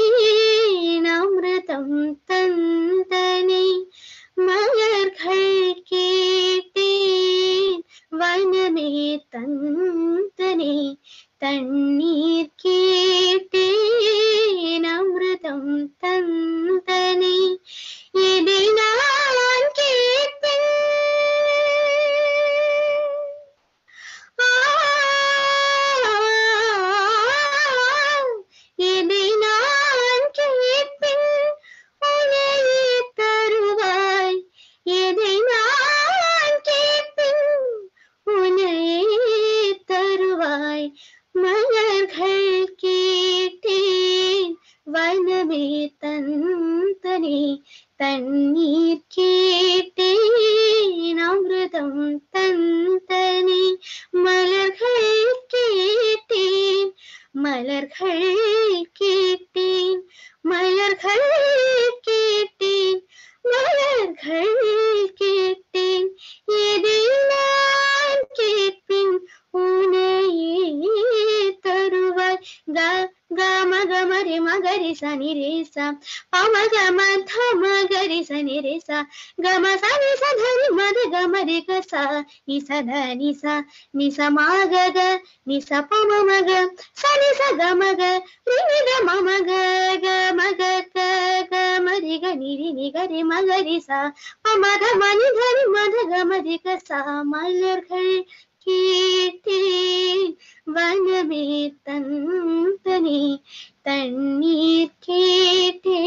पम गम धम गरि स नि रे सा गम सा नि स धनि मद गम रे ग सा नि स ध नि सा मा ग ग नि सा प म म ग स नि स ग म ग रि नि ग म म ग म ग क ग म रि ग नि रि म ग रि सा प म ध म नि ध रि म ध ग म रि ग सा मलर खल कीर्ति वन में तंतनी तन्नीर कीर्ति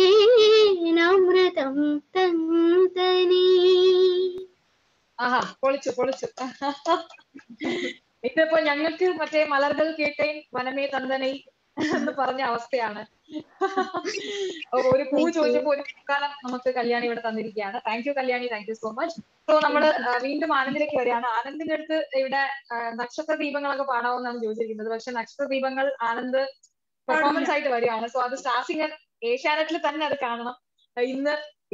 नम्रतम तंतनी। आहा पोलिचु पोलिचु इतने पर ഞങ്ങൾക്ക് മറ്റേ മലർദൽ കേട്ടേൻ വനമേ തന്തനൈ എന്ന് പറഞ്ഞ അവസ്ഥയാണ്. ഒരു പൂ ചോദിച്ചപ്പോൾ ഒരു പൂക്കാലം നമുക്ക് കല്യാണി ഇവിടെ തന്നിരിക്കുകയാണ്. Thank you Kalyani, thank you so much. So നമ്മള് വീണ്ടും ആനന്ദിലേക്ക് വരികയാണ്. ആനന്ദിന്റെ അടുത്ത് ഇവിടെ നക്ഷത്ര ദീപങ്ങളൊക്കെ പാടാവുന്നാണ് ചോദിച്ചിരിക്കുന്നത്. പക്ഷെ നക്ഷത്ര ദീപങ്ങൾ ആനന്ദ് പെർഫോമൻസ് ആയിട്ട് വരികയാണ്. സോ അത് സ്റ്റാർ സിംഗർ ഏഷ്യാനെറ്റിൽ തന്നെ അത് കാണണം.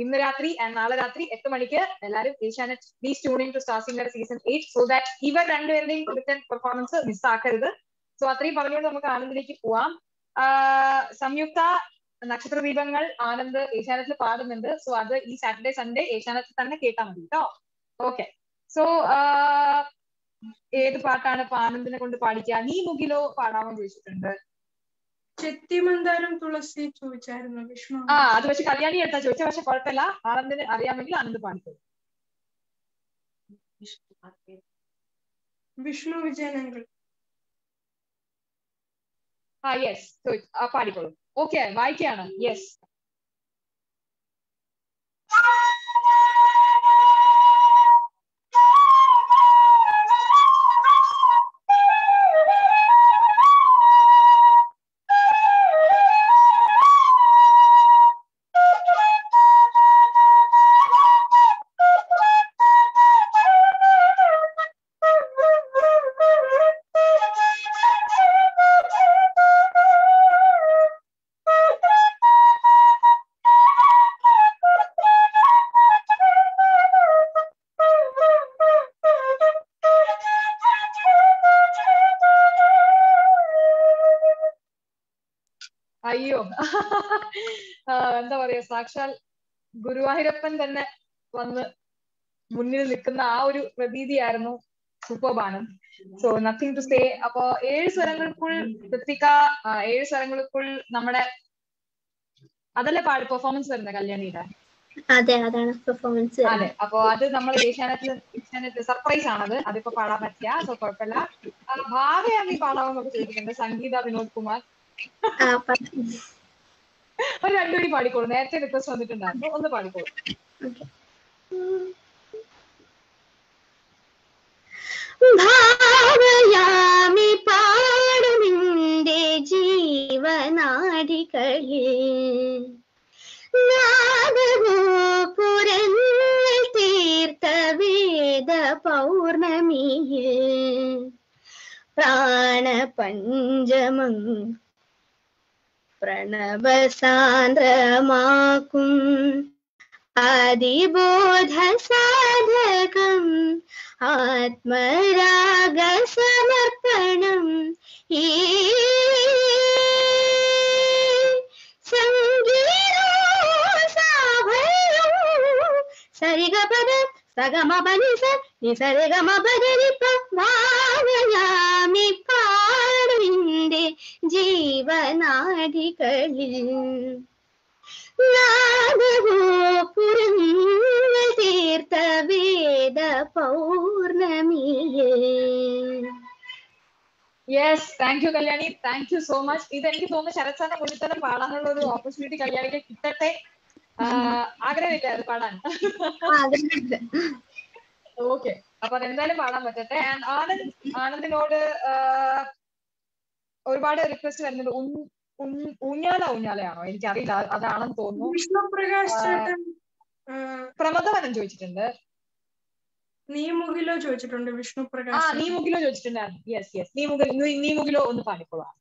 ഇന്ന് രാത്രി നാളെ രാത്രി 8 മണിക്ക് എല്ലാവരും Asianet please tune in to star singer season 8 so that ഇവർ രണ്ടുപേരുടെയും റിട്ടേൺ പെർഫോമൻസ് മിസ്സാക്കരുത്. സോ അത്രയും പറഞ്ഞുകൊണ്ട് നമുക്ക് ആനന്ദിലേക്ക് പോവാം. സംയുക്ത, നക്ഷത്ര ദീപങ്ങൾ ആനന്ദ് ഏഷ്യാനെറ്റിൽ പാടുന്നുണ്ട്. സോ അത് ഈ സാറ്റർഡേ സൺഡേ ഏഷ്യാനെറ്റിൽ തന്നെ കേട്ടാൽ മതി കേട്ടോ. ഓക്കെ, സോ ഏത് പാട്ടാണ് ഇപ്പൊ ആനന്ദിനെ കൊണ്ട് പാടിക്കുക? നീ മുകിലോ പാടാമെന്ന് ചോദിച്ചിട്ടുണ്ട്. ചെത്തിമന്ദാരം തുളസി ചോദിച്ചായിരുന്നു വിഷ്ണു. ആ അത് പക്ഷെ കല്യാണി എടുത്താ ചോദിച്ചത്. പക്ഷെ കുഴപ്പമില്ല, ആനന്ദിന് അറിയാമെങ്കിൽ ആനന്ദ് പാടിക്കും. വിഷ്ണു വിജയനങ്ങൾ പാടിക്കോളൂ. ഓക്കെ വായിക്കുകയാണ്. യെസ്, അയ്യോ എന്താ പറയാ, സാക്ഷാൽ ഗുരുവായൂരപ്പൻ തന്നെ വന്ന് മുന്നിൽ നിൽക്കുന്ന ആ ഒരു പ്രതീതിയായിരുന്നു. സൂപ്പർബാണ്. So nothing to say. അപ്പൊ 7 സ്വരങ്ങൾക്കുൾ കൃത്തിക, 7 സ്വരങ്ങൾക്കുൾ നമ്മുടെ അതല്ലേ പാട് പെർഫോമൻസ് വരുന്നത് കല്യാണിയുടെ? അതെ, അതാണ് പെർഫോമൻസ്. അതെ, അപ്പൊ അത് നമ്മൾ ഏഷ്യാനെറ്റ് സർപ്രൈസ് ആണത്. അതിപ്പോ പാടാൻ പറ്റിയ സോ കുഴപ്പമില്ല. ഭാവയാണ് ഈ പാടാവുന്നൊക്കെ ചോദിക്കുന്നുണ്ട്. സംഗീത വിനോദ് കുമാർ ഒരു 2 വരി പാടിക്കോളൂ. നേരത്തെ റിക്വസ്റ്റ് വന്നിട്ടുണ്ടായിരുന്നു, ഒന്ന് പാടിക്കോളൂ. ഭാവയാമി പാടുമിന്റെ ജീവനാടികളിൽ നാദഗോപുരങ്ങൾ തീർത്ത വേദ പൗർണമിയിൽ പ്രാണപഞ്ചമം പ്രണവ സാന്ദ്രമാക്കും അതിബോധ സാധകം ആത്മരാഗ സമർപ്പണം ഈ സംഗീതം സാഭയം സരിഗപദ സഗമപനിസ നിസരിഗമപദനിപ ഭാവയാമി പാടുവിന്റെ ജീവനാടികളിൽ നാദഗോപുരങ്ങൾ തീർത്ത വേദ പൗർണമിയെ. Yes, thank you Kalyani, thank you so much. ഇതെനിക്ക് തോന്നുന്നു ശരത് സാറിനെ മുന്നിൽ തന്നെ പാടാനുള്ള ഒരു ഓപ്പർച്യൂണിറ്റി കല്യാണിക്ക് കിട്ടട്ടെ. ആഗ്രഹമില്ല അത് പാടാൻ? ഓക്കെ, അപ്പൊ അതെന്തായാലും പാടാൻ പറ്റട്ടെ. ആനന്ദിനോട് ഒരുപാട് റിക്വസ്റ്റ് വരുന്നുണ്ട്. ഊഞ്ഞാലയാണോ എനിക്കറിയില്ല, അതാണെന്ന് തോന്നുന്നു. പ്രമദവനം ചോദിച്ചിട്ടുണ്ട്. നീമുകിലോ ചോദിച്ചിട്ടുണ്ട് വിഷ്ണു പ്രകാശ്. നീ മുകിലോ ചോദിച്ചിട്ടുണ്ടായിരുന്നു. യെസ് യെസ്, നീ മുകിലോ ഒന്ന് പാടിക്കോളാം.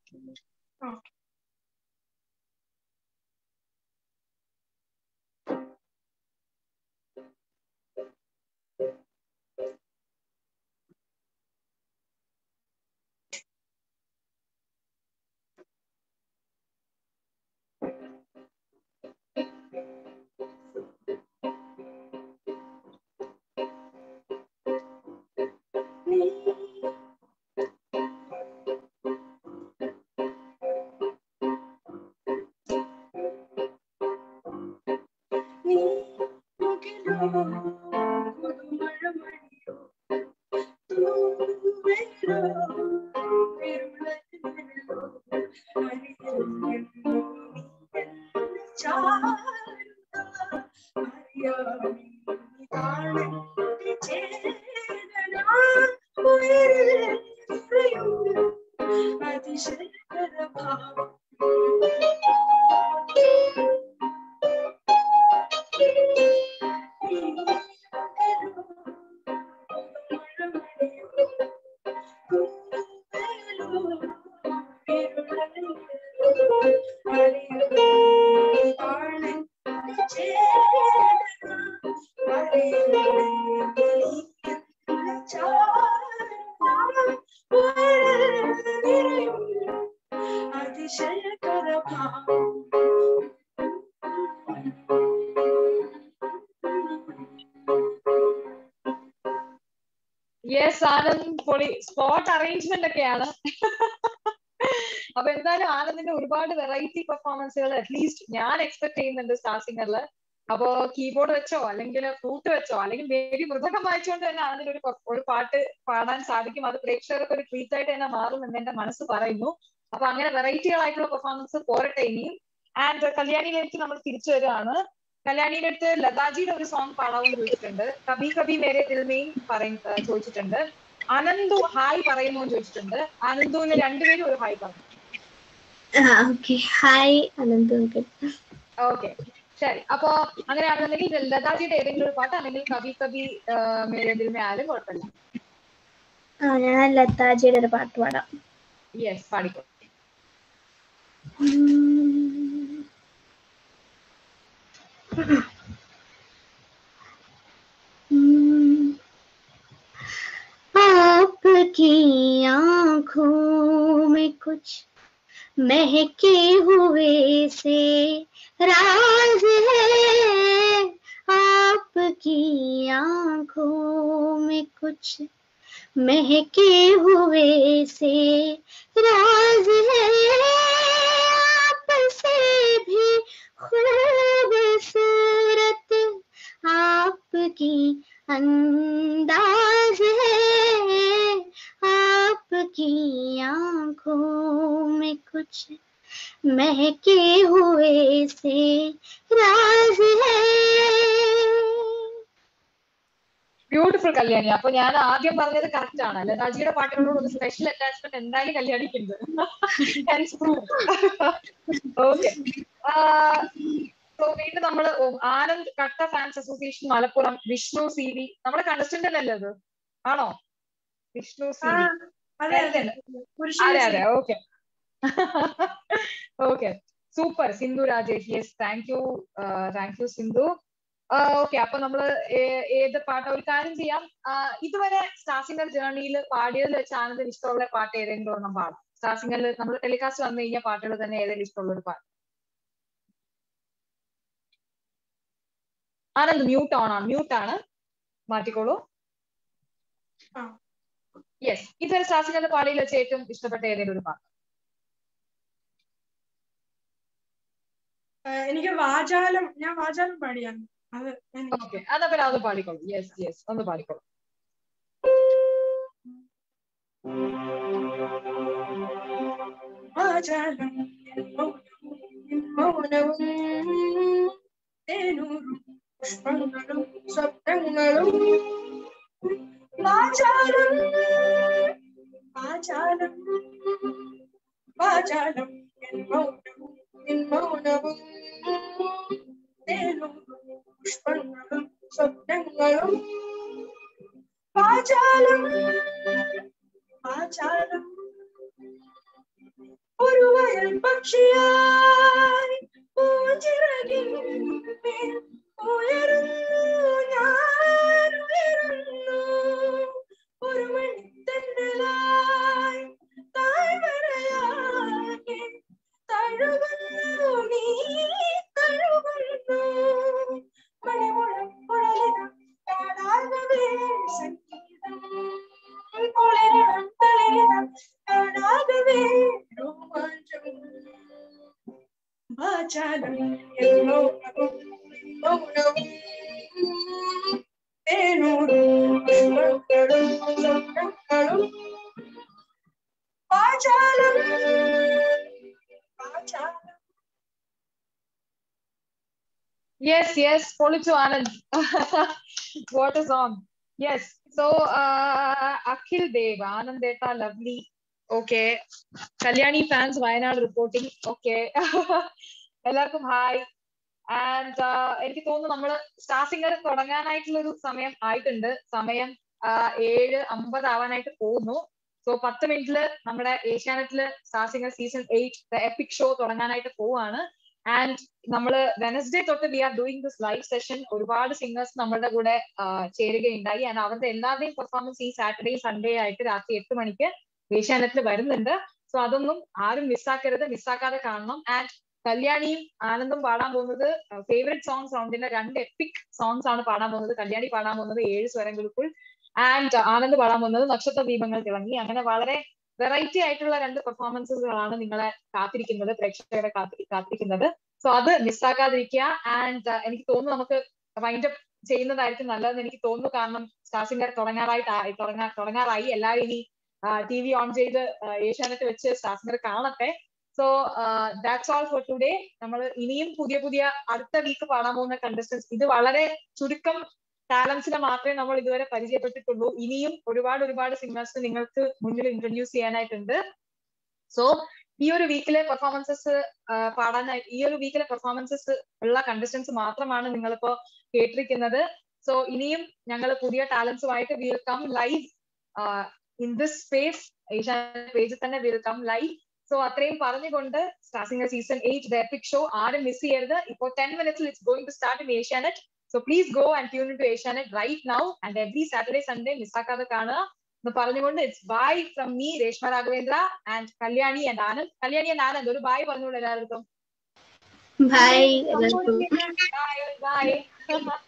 സ്പോട്ട് അറേഞ്ച്മെന്റ് ഒക്കെയാണ്. അപ്പൊ എന്തായാലും ആനന്ദിന്റെ ഒരുപാട് വെറൈറ്റി പെർഫോമൻസുകൾ അറ്റ്ലീസ്റ്റ് ഞാൻ എക്സ്പെക്ട് ചെയ്യുന്നുണ്ട് സ്റ്റാർ സിംഗറിൽ. അപ്പോ കീബോർഡ് വെച്ചോ അല്ലെങ്കിൽ ഫ്ലൂട്ട് വെച്ചോ അല്ലെങ്കിൽ വേദി മൃദംഗം വായിച്ചുകൊണ്ട് തന്നെ ആനന്ദിന് ഒരു പാട്ട് പാടാൻ സാധിക്കും. അത് പ്രേക്ഷകർക്ക് ഒരു ട്രീറ്റ് ആയിട്ട് തന്നെ മാറും എന്ന് എന്റെ മനസ്സ് പറയുന്നു. അപ്പൊ അങ്ങനെ വെറൈറ്റികളായിട്ടുള്ള പെർഫോമൻസ് പോരട്ടെ ഇനിയും. ആൻഡ് കല്യാണിയിലേക്ക് നമ്മൾ തിരിച്ചു വരികയാണ്. കല്യാണിയുടെ അടുത്ത് ലതാജിയുടെ ഒരു സോങ് പാടാമെന്ന് ചോദിച്ചിട്ടുണ്ട്. കബി കബി മേരെ ദിൽമേയും ചോദിച്ചിട്ടുണ്ട്. ആനന്ദു ഹായ് പറയുമോ ചോദിച്ചിട്ടുണ്ട്. ആനന്ദുവിന് രണ്ടുപേരും ഒരു ഹായ് പറഞ്ഞു. ഹായ് ആനന്ദു. ഓക്കെ ശരി. അപ്പൊ അങ്ങനെയാണെന്നുണ്ടെങ്കിൽ ലതാജിയുടെ ഏതെങ്കിലും ഒരു പാട്ട് അല്ലെങ്കിൽ കബി കബി മേരെ ദിൽമേ ആയാലും കുഴപ്പമില്ല. ഞാൻ ലതാജിയുടെ ഒരു പാട്ട് പാടാം. യെസ് പാടിക്കോ. आपकी आँखों में कुछ महके हुए से राज है, आपकी आँखों में कुछ महके हुए से राज है, आपसे भी खूबसूरत आपकी अंदाज है, आपकी आँखों में कुछ महके हुए से राज है. ബ്യൂട്ടിഫുൾ കല്യാണി. അപ്പൊ ഞാൻ ആദ്യം പറഞ്ഞത് കറക്റ്റ് ആണ്. ലതാജിയുടെ പാട്ടുകളോട് ഒരു സ്പെഷ്യൽ അറ്റാച്ച്മെന്റ് എന്തായാലും കല്യാണിക്കുണ്ട്. ഓക്കെ. വീണ്ടും നമ്മള് ആനന്ദ് കട്ട fans association Malappuram Vishnu C V നമ്മുടെ കണ്ടസ്റ്റന്റ് അല്ലേ? അത് ആണോ വിഷ്ണു സി വി? അതെ അതെ. Okay okay super. Sindhu Rajesh. Yes thank you. Thank you Sindhu. Okay. അപ്പൊ നമ്മള് ഏത് പാട്ട് ഒരു കാര്യം ചെയ്യാം. ഇതുവരെ സ്റ്റാർ സിംഗർ ജേർണിയിൽ പാടിയതിൽ വെച്ച് ആനന്ദിന് ഇഷ്ടമുള്ള പാട്ട് ഏതെങ്കിലും ഒന്നും പാടാം. സ്റ്റാർ സിംഗറിൽ നമ്മൾ ടെലികാസ്റ്റ് വന്നു കഴിഞ്ഞാൽ പാട്ടുകൾ തന്നെ ഏതെങ്കിലും ഇഷ്ടമുള്ള ഒരു പാട്ട്. ആനന്ദ് മ്യൂട്ട് ഓൺ ആണ്. മ്യൂട്ട് ആണ്, മാറ്റിക്കോളൂ. യെസ്. ഇതുവരെ സ്റ്റാർ സിംഗറിൽ പാടിയിൽ വെച്ച് ഏറ്റവും ഇഷ്ടപ്പെട്ട ഏതെങ്കിലും ഒരു പാട്ട്. എനിക്ക് വാചാലം. ഞാൻ വാചാലം പാടിയാണ്. ഓക്കെ അതാ പിന്നെ അത് പാടിക്കോളൂ. യെസ് യെസ് ഒന്ന് പാടിക്കോളൂ. പുഷ്പങ്ങളും സ്വപ്നങ്ങളും പുഷ്പങ്ങളും സ്വപ്നങ്ങളും പാചാലം പാചാലം ഒരു വയൽ പക്ഷിയായി പൂഞ്ചിറകിൻ മേൽ ഉയരുന്നു ഞാൻ ഉയരുന്നു ഒരു മണിത്തണ്ടലായി താഴ്വരയാകെ തഴുകുന്നു നീ തഴുകുന്നു Yes, Polichu Anand. What a song. Yes. So Akhil Dev, Anand Deta, lovely. Okay. Kalyani fans, Wayanad reporting. Okay. Ellarkum hi. And എനിക്ക് തോന്നുന്നു നമ്മൾ സ്റ്റാർ സിംഗർ തുടങ്ങാനായിട്ടുള്ള ഒരു സമയം ആയിട്ടുണ്ട്. സമയം 7:50 ആവാനായിട്ട് പോകുന്നു. സോ 10 മിനിറ്റിൽ നമ്മുടെ ഏഷ്യാനെറ്റില് star singer season 8 the epic show തുടങ്ങാനായിട്ട് പോവാണ്. ആൻഡ് നമ്മള് വെനസ്ഡേ തൊട്ട് we are doing this live session. ഒരുപാട് സിംഗേഴ്സ് നമ്മളുടെ കൂടെ ചേരുകയുണ്ടായി. ആൻഡ് അവരുടെ എല്ലാവരുടെയും പെർഫോമൻസ് ഈ സാറ്റർഡേ സൺഡേ ആയിട്ട് രാത്രി 8 മണിക്ക് ഏഷ്യാനെറ്റിൽ വരുന്നുണ്ട്. സോ അതൊന്നും ആരും മിസ്സാക്കരുത്, മിസ്സാക്കാതെ കാണണം. ആൻഡ് കല്യാണിയും ആനന്ദും പാടാൻ പോകുന്നത് ഫേവറേറ്റ് സോങ്സ് റൗണ്ടിന്റെ 2 എപ്പിക് സോങ്സ് ആണ് പാടാൻ പോകുന്നത്. കല്യാണി പാടാൻ പോകുന്നത് 7 സ്വരങ്ങൾക്കുൾ, ആൻഡ് ആനന്ദ് പാടാൻ പോകുന്നത് നക്ഷത്ര ദീപങ്ങൾ തിളങ്ങി. അങ്ങനെ വളരെ വെറൈറ്റി ആയിട്ടുള്ള 2 പെർഫോമൻസുകളാണ് നിങ്ങളെ കാത്തിരിക്കുന്നത്, പ്രേക്ഷകരെ കാത്തിരിക്കുന്നത്. സോ അത് മിസ്സാക്കാതിരിക്കുക. ആൻഡ് എനിക്ക് തോന്നുന്നു നമുക്ക് വൈൻഡ് അപ്പ് ചെയ്യുന്നതായിരിക്കും നല്ലതെന്ന് എനിക്ക് തോന്നുന്നു. കാരണം സ്റ്റാർ സിംഗർ തുടങ്ങാറായി. എല്ലാവരും ഇനി TV ഓൺ ചെയ്ത് ഏഷ്യാനെറ്റ് വെച്ച് സ്റ്റാർ സിംഗർ കാണട്ടെ. So that's all for today. നമ്മൾ ഇനിയും പുതിയ പുതിയ അടുത്ത വീക്ക് പാടാൻ പോകുന്ന കണ്ടസ്റ്റൻസ്, ഇത് വളരെ ചുരുക്കം ടാലൻസിനെ മാത്രമേ നമ്മൾ ഇതുവരെ പരിചയപ്പെട്ടിട്ടുള്ളൂ. ഇനിയും ഒരുപാട് സിംഗേഴ്സ് നിങ്ങൾക്ക് മുന്നിൽ ഇൻട്രൊഡ്യൂസ് ചെയ്യാനായിട്ടുണ്ട്. സോ ഈ ഒരു വീക്കിലെ പെർഫോമൻസസ് ഉള്ള കണ്ടസ്റ്റൻസ് മാത്രമാണ് നിങ്ങളിപ്പോ കേട്ടിരിക്കുന്നത്. സോ ഇനിയും ഞങ്ങൾ പുതിയ ടാലൻസുമായിട്ട് will come live in this space, Asianet പേജിൽ തന്നെ വിൽ കം ലൈവ്. സോ അത്രയും പറഞ്ഞുകൊണ്ട് star singer season 8 the epic show ആരും മിസ് ചെയ്യരുത്. ഇപ്പോൾ 10 minutes it's going to start in Asianet. So please go and tune into AsiaNet right now, and every Saturday, Sunday, missakada kaana. So paranyukonde, it's bye from me, Reshma Raghavendra, and Kalyani and Anand. Kalyani and Anand, oru bye parnul ellarkum. Bye. Bye. Bye.